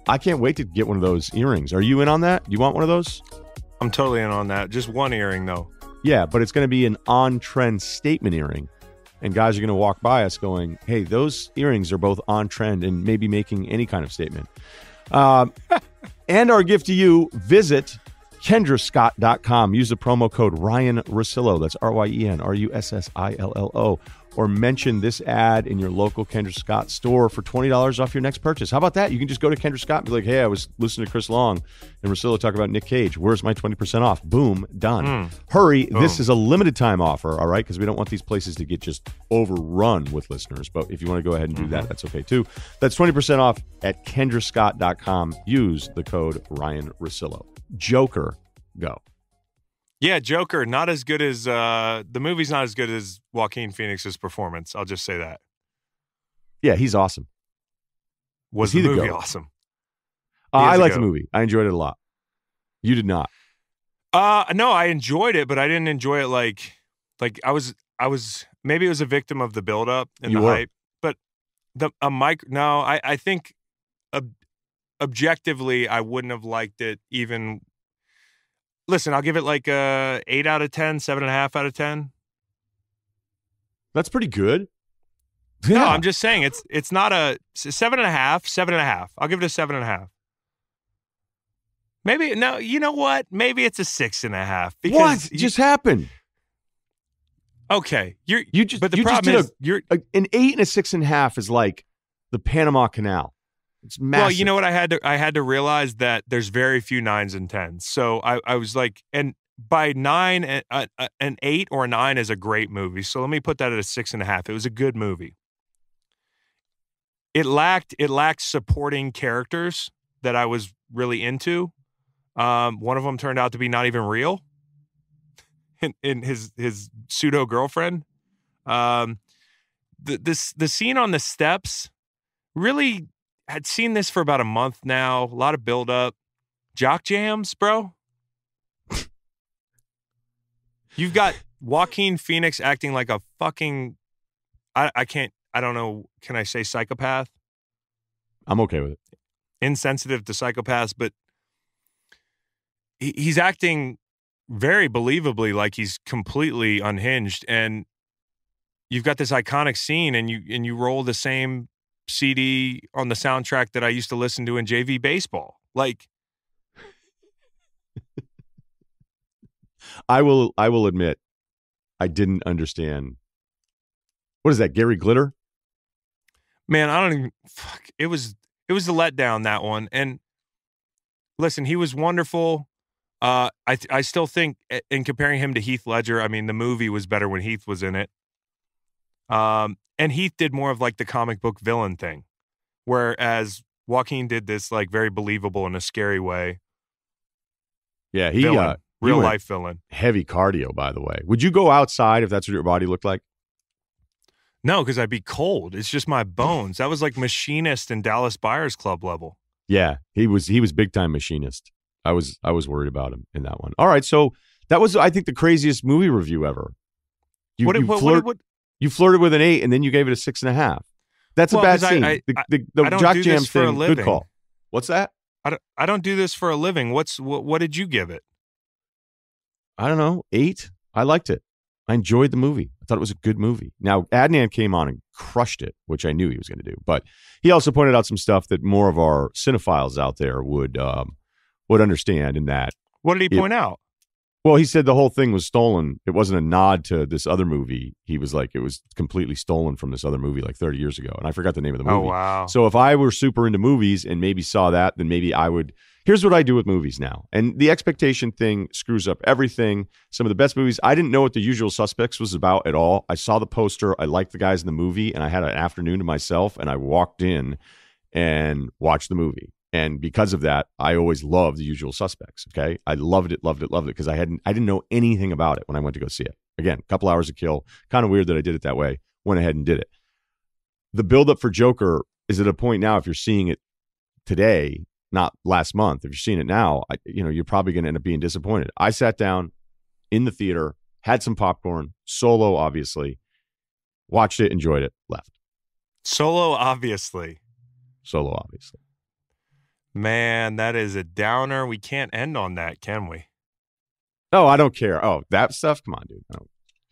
I can't wait to get one of those earrings. Are you in on that? You want one of those? I'm totally in on that. Just one earring, though. Yeah, but it's going to be an on-trend statement earring. And guys are going to walk by us going, hey, those earrings are both on trend and maybe making any kind of statement. Um, and our gift to you, visit kendra scott dot com. Use the promo code Ryen Russillo. That's R Y E N R U S S I L L O. Or mention this ad in your local Kendra Scott store for twenty dollars off your next purchase. How about that? You can just go to Kendra Scott and be like, hey, I was listening to Chris Long and Russillo talk about Nick Cage. Where's my twenty percent off? Boom, done. Mm. Hurry, Boom. This is a limited time offer, all right? Because we don't want these places to get just overrun with listeners. But if you want to go ahead and do mm-hmm. that, that's okay too. That's twenty percent off at kendra scott dot com. Use the code Ryen Russillo. Joker, go. Yeah, Joker, not as good as, uh, the movie's not as good as Joaquin Phoenix's performance. I'll just say that. Yeah, he's awesome. Was, was he the movie awesome? Uh, I liked the movie. I enjoyed it a lot. You did not. Uh, no, I enjoyed it, but I didn't enjoy it like, like I was, I was, maybe it was a victim of the buildup and you the were. hype, but the, a mic, no, I, I think ob- objectively, I wouldn't have liked it even. Listen, I'll give it like a eight out of ten, seven point five out of ten. That's pretty good. Yeah. No, I'm just saying it's it's not a seven point five, seven point five. I'll give it a seven point five. Maybe, no, you know what? Maybe it's a six point five. What you, just happened? Okay. You're, you just, but the you problem just did is, a, you're, a, an eight and a six point five is like the Panama Canal. It's massive. Well, you know what? I had to I had to realize that there's very few nines and tens. So I, I was like, and by nine, uh, an eight or a nine is a great movie. So let me put that at a six and a half. It was a good movie. It lacked it lacked supporting characters that I was really into. Um, one of them turned out to be not even real, in, in his his pseudo girlfriend. Um, the this the scene on the steps really. Had seen this for about a month now. A lot of buildup. Jock jams, bro. You've got Joaquin Phoenix acting like a fucking... I, I can't... I don't know. Can I say psychopath? I'm okay with it. Insensitive to psychopaths, but he, he's acting very believably like he's completely unhinged. And you've got this iconic scene and you and you roll the same... C D on the soundtrack that I used to listen to in J V baseball. Like, I will, I will admit, I didn't understand. What is that, Gary Glitter? Man, I don't even. Fuck, it was, it was the letdown, that one. And listen, he was wonderful. Uh, I, I still think, in comparing him to Heath Ledger, I mean, the movie was better when Heath was in it. Um, and Heath did more of like the comic book villain thing, whereas Joaquin did this like very believable in a scary way. Yeah, he villain, uh, real he life villain. Heavy cardio, by the way. Would you go outside if that's what your body looked like? No, because I'd be cold. It's just my bones. That was like Machinist and Dallas Buyers Club level. Yeah, he was he was big time Machinist. I was I was worried about him in that one. All right, so that was I think the craziest movie review ever. You, what, you what, flirt- what, what, You flirted with an eight, and then you gave it a six and a half. That's well, a bad scene. I, I, the the, the I don't jock do jam this for thing. A living. Good call. What's that? I don't. I don't do this for a living. What's what? What did you give it? I don't know. Eight. I liked it. I enjoyed the movie. I thought it was a good movie. Now Adnan came on and crushed it, which I knew he was going to do. But he also pointed out some stuff that more of our cinephiles out there would um, would understand. In that, what did he it, point out? Well, he said the whole thing was stolen. It wasn't a nod to this other movie. He was like, it was completely stolen from this other movie like thirty years ago. And I forgot the name of the movie. Oh, wow. So if I were super into movies and maybe saw that, then maybe I would. Here's what I do with movies now. And the expectation thing screws up everything. Some of the best movies. I didn't know what The Usual Suspects was about at all. I saw the poster. I liked the guys in the movie. And I had an afternoon to myself. And I walked in and watched the movie. And because of that, I always loved The Usual Suspects, okay? I loved it, loved it, loved it, because I hadn't, I didn't know anything about it when I went to go see it. Again, a couple hours to kill. Kind of weird that I did it that way. Went ahead and did it. The buildup for Joker is at a point now, if you're seeing it today, not last month, if you're seeing it now, I, you know, you're probably going to end up being disappointed. I sat down in the theater, had some popcorn, Solo, obviously, watched it, enjoyed it, left. Solo, obviously. Solo, obviously. Man, that is a downer. We can't end on that, can we? Oh, I don't care. Oh, that stuff? Come on, dude. No, come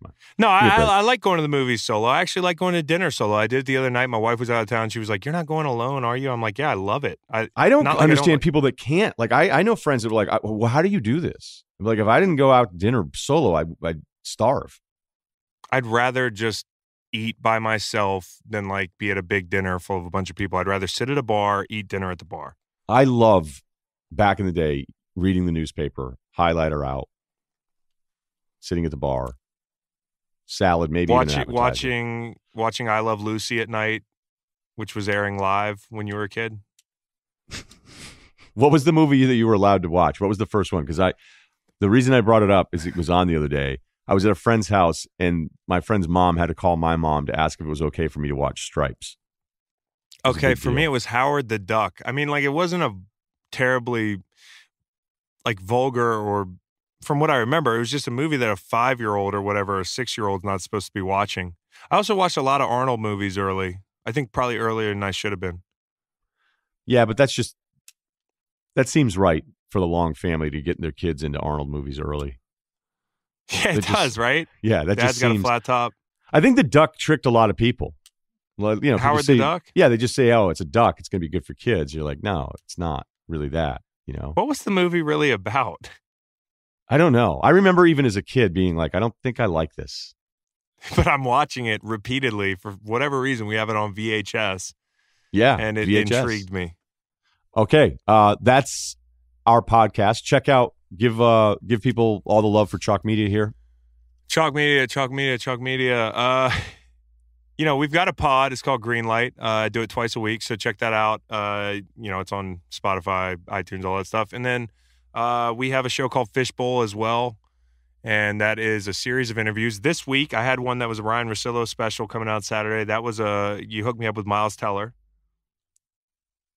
on. no I, I, I like going to the movies solo. I actually like going to dinner solo. I did it the other night. My wife was out of town. She was like, "You're not going alone, are you?" I'm like, "Yeah, I love it." I, I don't understand like I don't people like- that can't. Like, I, I know friends that are like, I, well, how do you do this? I'm like, if I didn't go out to dinner solo, I, I'd starve. I'd rather just eat by myself than like be at a big dinner full of a bunch of people. I'd rather sit at a bar, eat dinner at the bar. I love, back in the day, reading the newspaper, highlighter out, sitting at the bar, salad, maybe Watch, even an watching watching I Love Lucy at night, which was airing live when you were a kid. What was the movie that you were allowed to watch? What was the first one? Because I, the reason I brought it up is it was on the other day. I was at a friend's house, and my friend's mom had to call my mom to ask if it was okay for me to watch Stripes. Okay, for deal. me, it was Howard the Duck. I mean, like, it wasn't a terribly, like, vulgar or, from what I remember, it was just a movie that a five-year-old or whatever, a six-year-old's not supposed to be watching. I also watched a lot of Arnold movies early. I think probably earlier than I should have been. Yeah, but that's just, that seems right for the Long family to get their kids into Arnold movies early. Yeah, it that does, just, right? Yeah, that Dad's just seems. Dad's got a flat top. I think the duck tricked a lot of people. You know, Howard say, the Duck? Yeah, they just say, oh, it's a duck. It's going to be good for kids. You're like, no, it's not really that, you know? What was the movie really about? I don't know. I remember even as a kid being like, I don't think I like this. But I'm watching it repeatedly for whatever reason. We have it on V H S. Yeah, And it V H S. Intrigued me. Okay, uh, that's our podcast. Check out, give uh, give people all the love for Chalk Media here. Chalk Media, Chalk Media, Chalk Media. Uh, you know, we've got a pod. It's called Greenlight. Uh, I do it twice a week, so check that out. Uh, you know, it's on Spotify, iTunes, all that stuff. And then uh, we have a show called Fishbowl as well, and that is a series of interviews. This week, I had one that was a Ryen Russillo special coming out Saturday. That was a, you hooked me up with Miles Teller.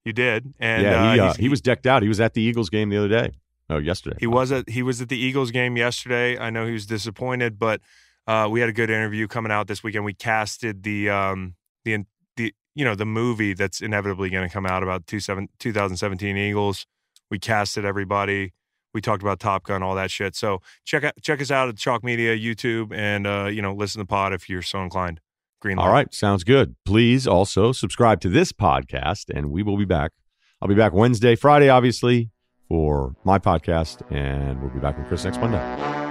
You did, and yeah, he, uh, uh, he was decked out. He was at the Eagles game the other day. Oh, yesterday. He was at he was at the Eagles game yesterday. I know he was disappointed, but uh, we had a good interview coming out this weekend. We casted the um, the the you know the movie that's inevitably going to come out about two thousand seventeen Eagles. We casted everybody. We talked about Top Gun, all that shit. So check out, check us out at Chalk Media YouTube, and uh, you know, listen to the pod if you're so inclined. Green All light. Right. Sounds good. Please also subscribe to this podcast, and we will be back. I'll be back Wednesday, Friday, obviously, for my podcast, and we'll be back with Chris next Monday.